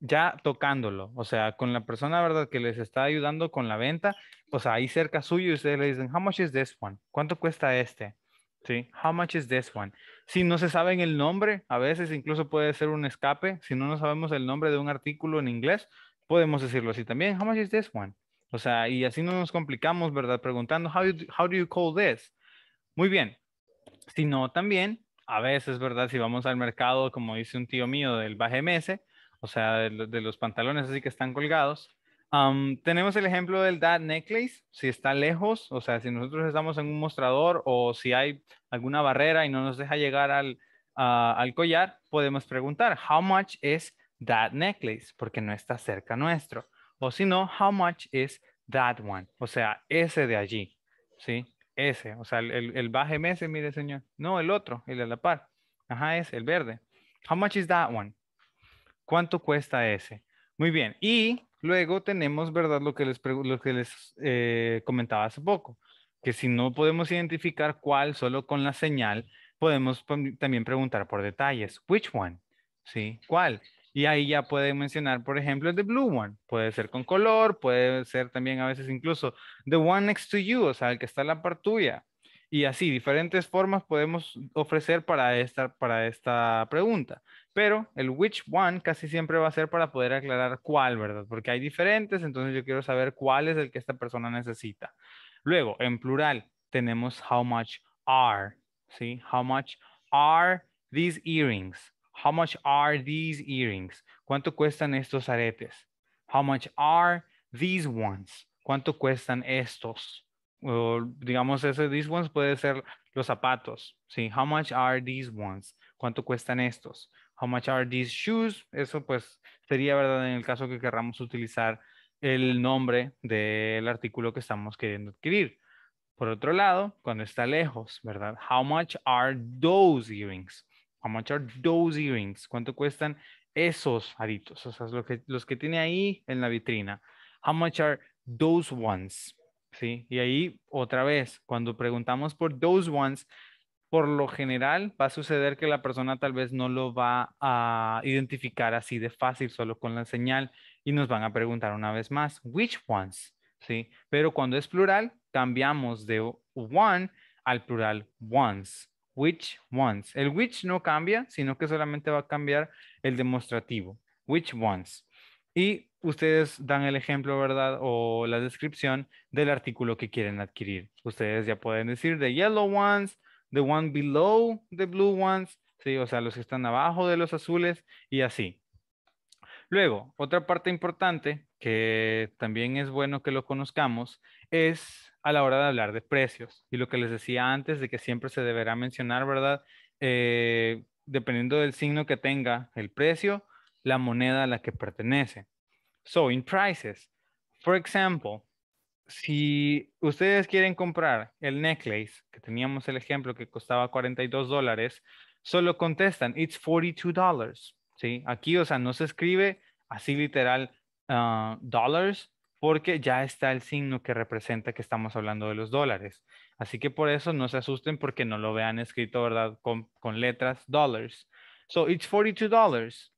Ya tocándolo, o sea, con la persona, ¿verdad?, que les está ayudando con la venta, o sea, ahí cerca suyo, ustedes le dicen, how much is this one? ¿Cuánto cuesta este? ¿Sí? How much is this one? Si no se saben el nombre, a veces incluso puede ser un escape, si no no sabemos el nombre de un artículo en inglés, podemos decirlo así también, how much is this one? O sea, y así no nos complicamos, ¿verdad?, preguntando, how, you, how do you call this? Muy bien, si no también, a veces, ¿verdad?, si vamos al mercado, como dice un tío mío del B G M S, o sea, de, de los pantalones así que están colgados. Um, tenemos el ejemplo del that necklace, si está lejos, o sea, si nosotros estamos en un mostrador o si hay alguna barrera y no nos deja llegar al, uh, al collar, podemos preguntar, how much is that necklace? Porque no está cerca nuestro. O si no, how much is that one? O sea, ese de allí, ¿sí? Ese, o sea, el, el B G M S, mire señor. No, el otro, el de la par. Ajá, ese, el verde. How much is that one? ¿Cuánto cuesta ese? Muy bien. Y luego tenemos, ¿verdad?, lo que les, lo que les eh, comentaba hace poco. Que si no podemos identificar cuál, solo con la señal, podemos también preguntar por detalles. ¿Which one? ¿Sí? ¿Cuál? Y ahí ya pueden mencionar, por ejemplo, el de blue one. Puede ser con color, puede ser también a veces incluso the one next to you, o sea, el que está a la par tuya. Y así, diferentes formas podemos ofrecer para esta, para esta pregunta. Pero el which one casi siempre va a ser para poder aclarar cuál, ¿verdad? Porque hay diferentes, entonces yo quiero saber cuál es el que esta persona necesita. Luego, en plural, tenemos how much are, ¿sí? How much are these earrings? How much are these earrings? ¿Cuánto cuestan estos aretes? How much are these ones? ¿Cuánto cuestan estos? O, digamos, ese these ones puede ser los zapatos, ¿sí? How much are these ones? ¿Cuánto cuestan estos? How much are these shoes? Eso pues sería, ¿verdad?, en el caso que querramos utilizar el nombre del artículo que estamos queriendo adquirir. Por otro lado, cuando está lejos, ¿verdad? How much are those earrings? How much are those earrings? ¿Cuánto cuestan esos aritos? O sea, lo que, los que tiene ahí en la vitrina. How much are those ones? ¿Sí? Y ahí, otra vez, cuando preguntamos por those ones, por lo general va a suceder que la persona tal vez no lo va a identificar así de fácil, solo con la señal, y nos van a preguntar una vez más, which ones, ¿sí? Pero cuando es plural, cambiamos de one al plural ones, which ones. El which no cambia, sino que solamente va a cambiar el demostrativo, which ones. Y ustedes dan el ejemplo, ¿verdad? O la descripción del artículo que quieren adquirir. Ustedes ya pueden decir the yellow ones, the one below the blue ones, ¿sí? O sea, los que están abajo de los azules y así. Luego, otra parte importante que también es bueno que lo conozcamos es a la hora de hablar de precios. Y lo que les decía antes de que siempre se deberá mencionar, ¿verdad? Eh, dependiendo del signo que tenga el precio, la moneda a la que pertenece. So, in prices, for example, si ustedes quieren comprar el necklace, que teníamos el ejemplo que costaba cuarenta y dos dólares, solo contestan, it's forty-two dollars, ¿sí? Aquí, o sea, no se escribe así literal, uh, dollars, porque ya está el signo que representa que estamos hablando de los dólares. Así que por eso no se asusten porque no lo vean escrito, ¿verdad? Con, con letras, dollars. So, it's forty-two dollars.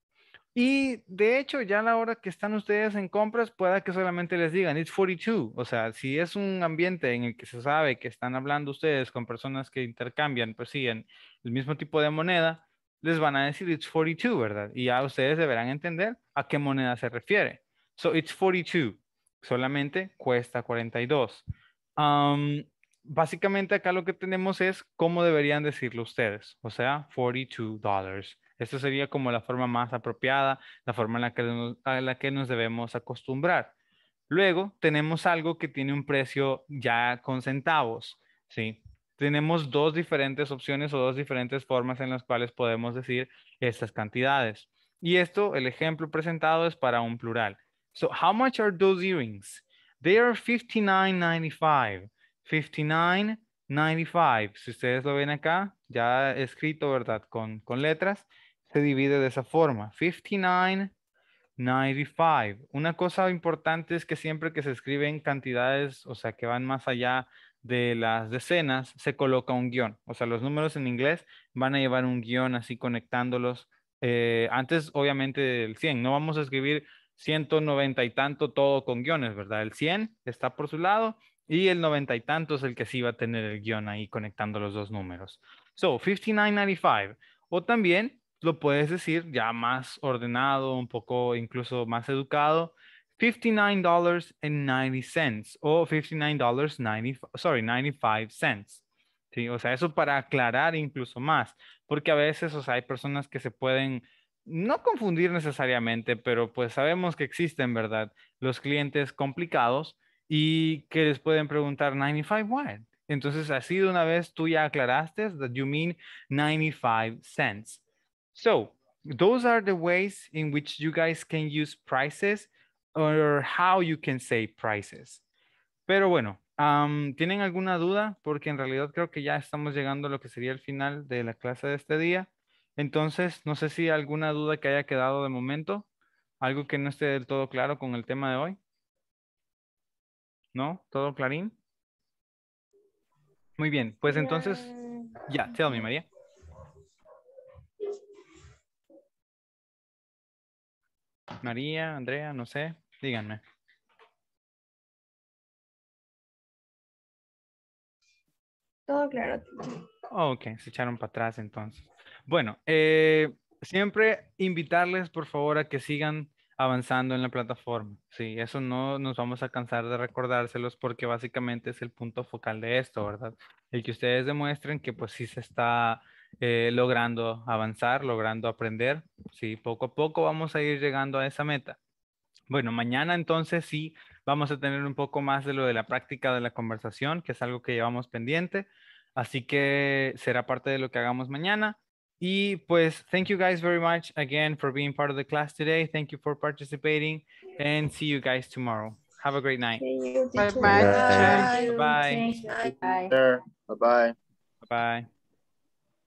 Y de hecho, ya a la hora que están ustedes en compras, pueda que solamente les digan, it's forty-two. O sea, si es un ambiente en el que se sabe que están hablando ustedes con personas que intercambian, persiguen el mismo tipo de moneda, les van a decir, it's forty-two, ¿verdad? Y ya ustedes deberán entender a qué moneda se refiere. So, it's forty-two. Solamente cuesta cuarenta y dos. Um, básicamente acá lo que tenemos es cómo deberían decirlo ustedes. O sea, forty-two dollars. Esto sería como la forma más apropiada, la forma en la que nos, a la que nos debemos acostumbrar. Luego tenemos algo que tiene un precio ya con centavos, ¿sí? Tenemos dos diferentes opciones o dos diferentes formas en las cuales podemos decir estas cantidades. Y esto, el ejemplo presentado es para un plural. So, how much are those earrings? They are fifty-nine ninety-five. fifty-nine ninety-five. Si ustedes lo ven acá, ya escrito, ¿verdad? Con, con letras. Se divide de esa forma, fifty-nine ninety-five. Una cosa importante es que siempre que se escriben cantidades, o sea, que van más allá de las decenas, se coloca un guión. O sea, los números en inglés van a llevar un guión así conectándolos. Eh, antes, obviamente, del cien. No vamos a escribir ciento noventa y tanto todo con guiones, ¿verdad? El cien está por su lado y el noventa y tanto es el que sí va a tener el guión ahí conectando los dos números. So, fifty-nine ninety-five. O también lo puedes decir ya más ordenado, un poco incluso más educado, fifty-nine ninety o fifty-nine ninety, sorry, ninety-five cents. ¿Sí? O sea, eso para aclarar incluso más, porque a veces, o sea, hay personas que se pueden no confundir necesariamente, pero pues sabemos que existen, ¿verdad? Los clientes complicados y que les pueden preguntar ninety-five what? Entonces, así de una vez tú ya aclaraste that you mean ninety-five cents. So, those are the ways in which you guys can use prices or how you can say prices. Pero bueno, um, ¿tienen alguna duda? Porque en realidad creo que ya estamos llegando a lo que sería el final de la clase de este día. Entonces, no sé si hay alguna duda que haya quedado de momento, algo que no esté del todo claro con el tema de hoy. ¿No? ¿Todo clarín? Muy bien, pues entonces, ya, yeah, tell me, María. María, Andrea, no sé, díganme. Todo claro. Oh, ok, se echaron para atrás entonces. Bueno, eh, siempre invitarles por favor a que sigan avanzando en la plataforma. Sí, eso no nos vamos a cansar de recordárselos porque básicamente es el punto focal de esto, ¿verdad? El que ustedes demuestren que pues sí se está eh, logrando avanzar, logrando aprender. Sí, poco a poco vamos a ir llegando a esa meta. Bueno, mañana entonces sí vamos a tener un poco más de lo de la práctica de la conversación, que es algo que llevamos pendiente. Así que será parte de lo que hagamos mañana. Y pues, thank you guys very much again for being part of the class today. Thank you for participating and see you guys tomorrow. Have a great night. Bye-bye. Bye-bye. Bye-bye.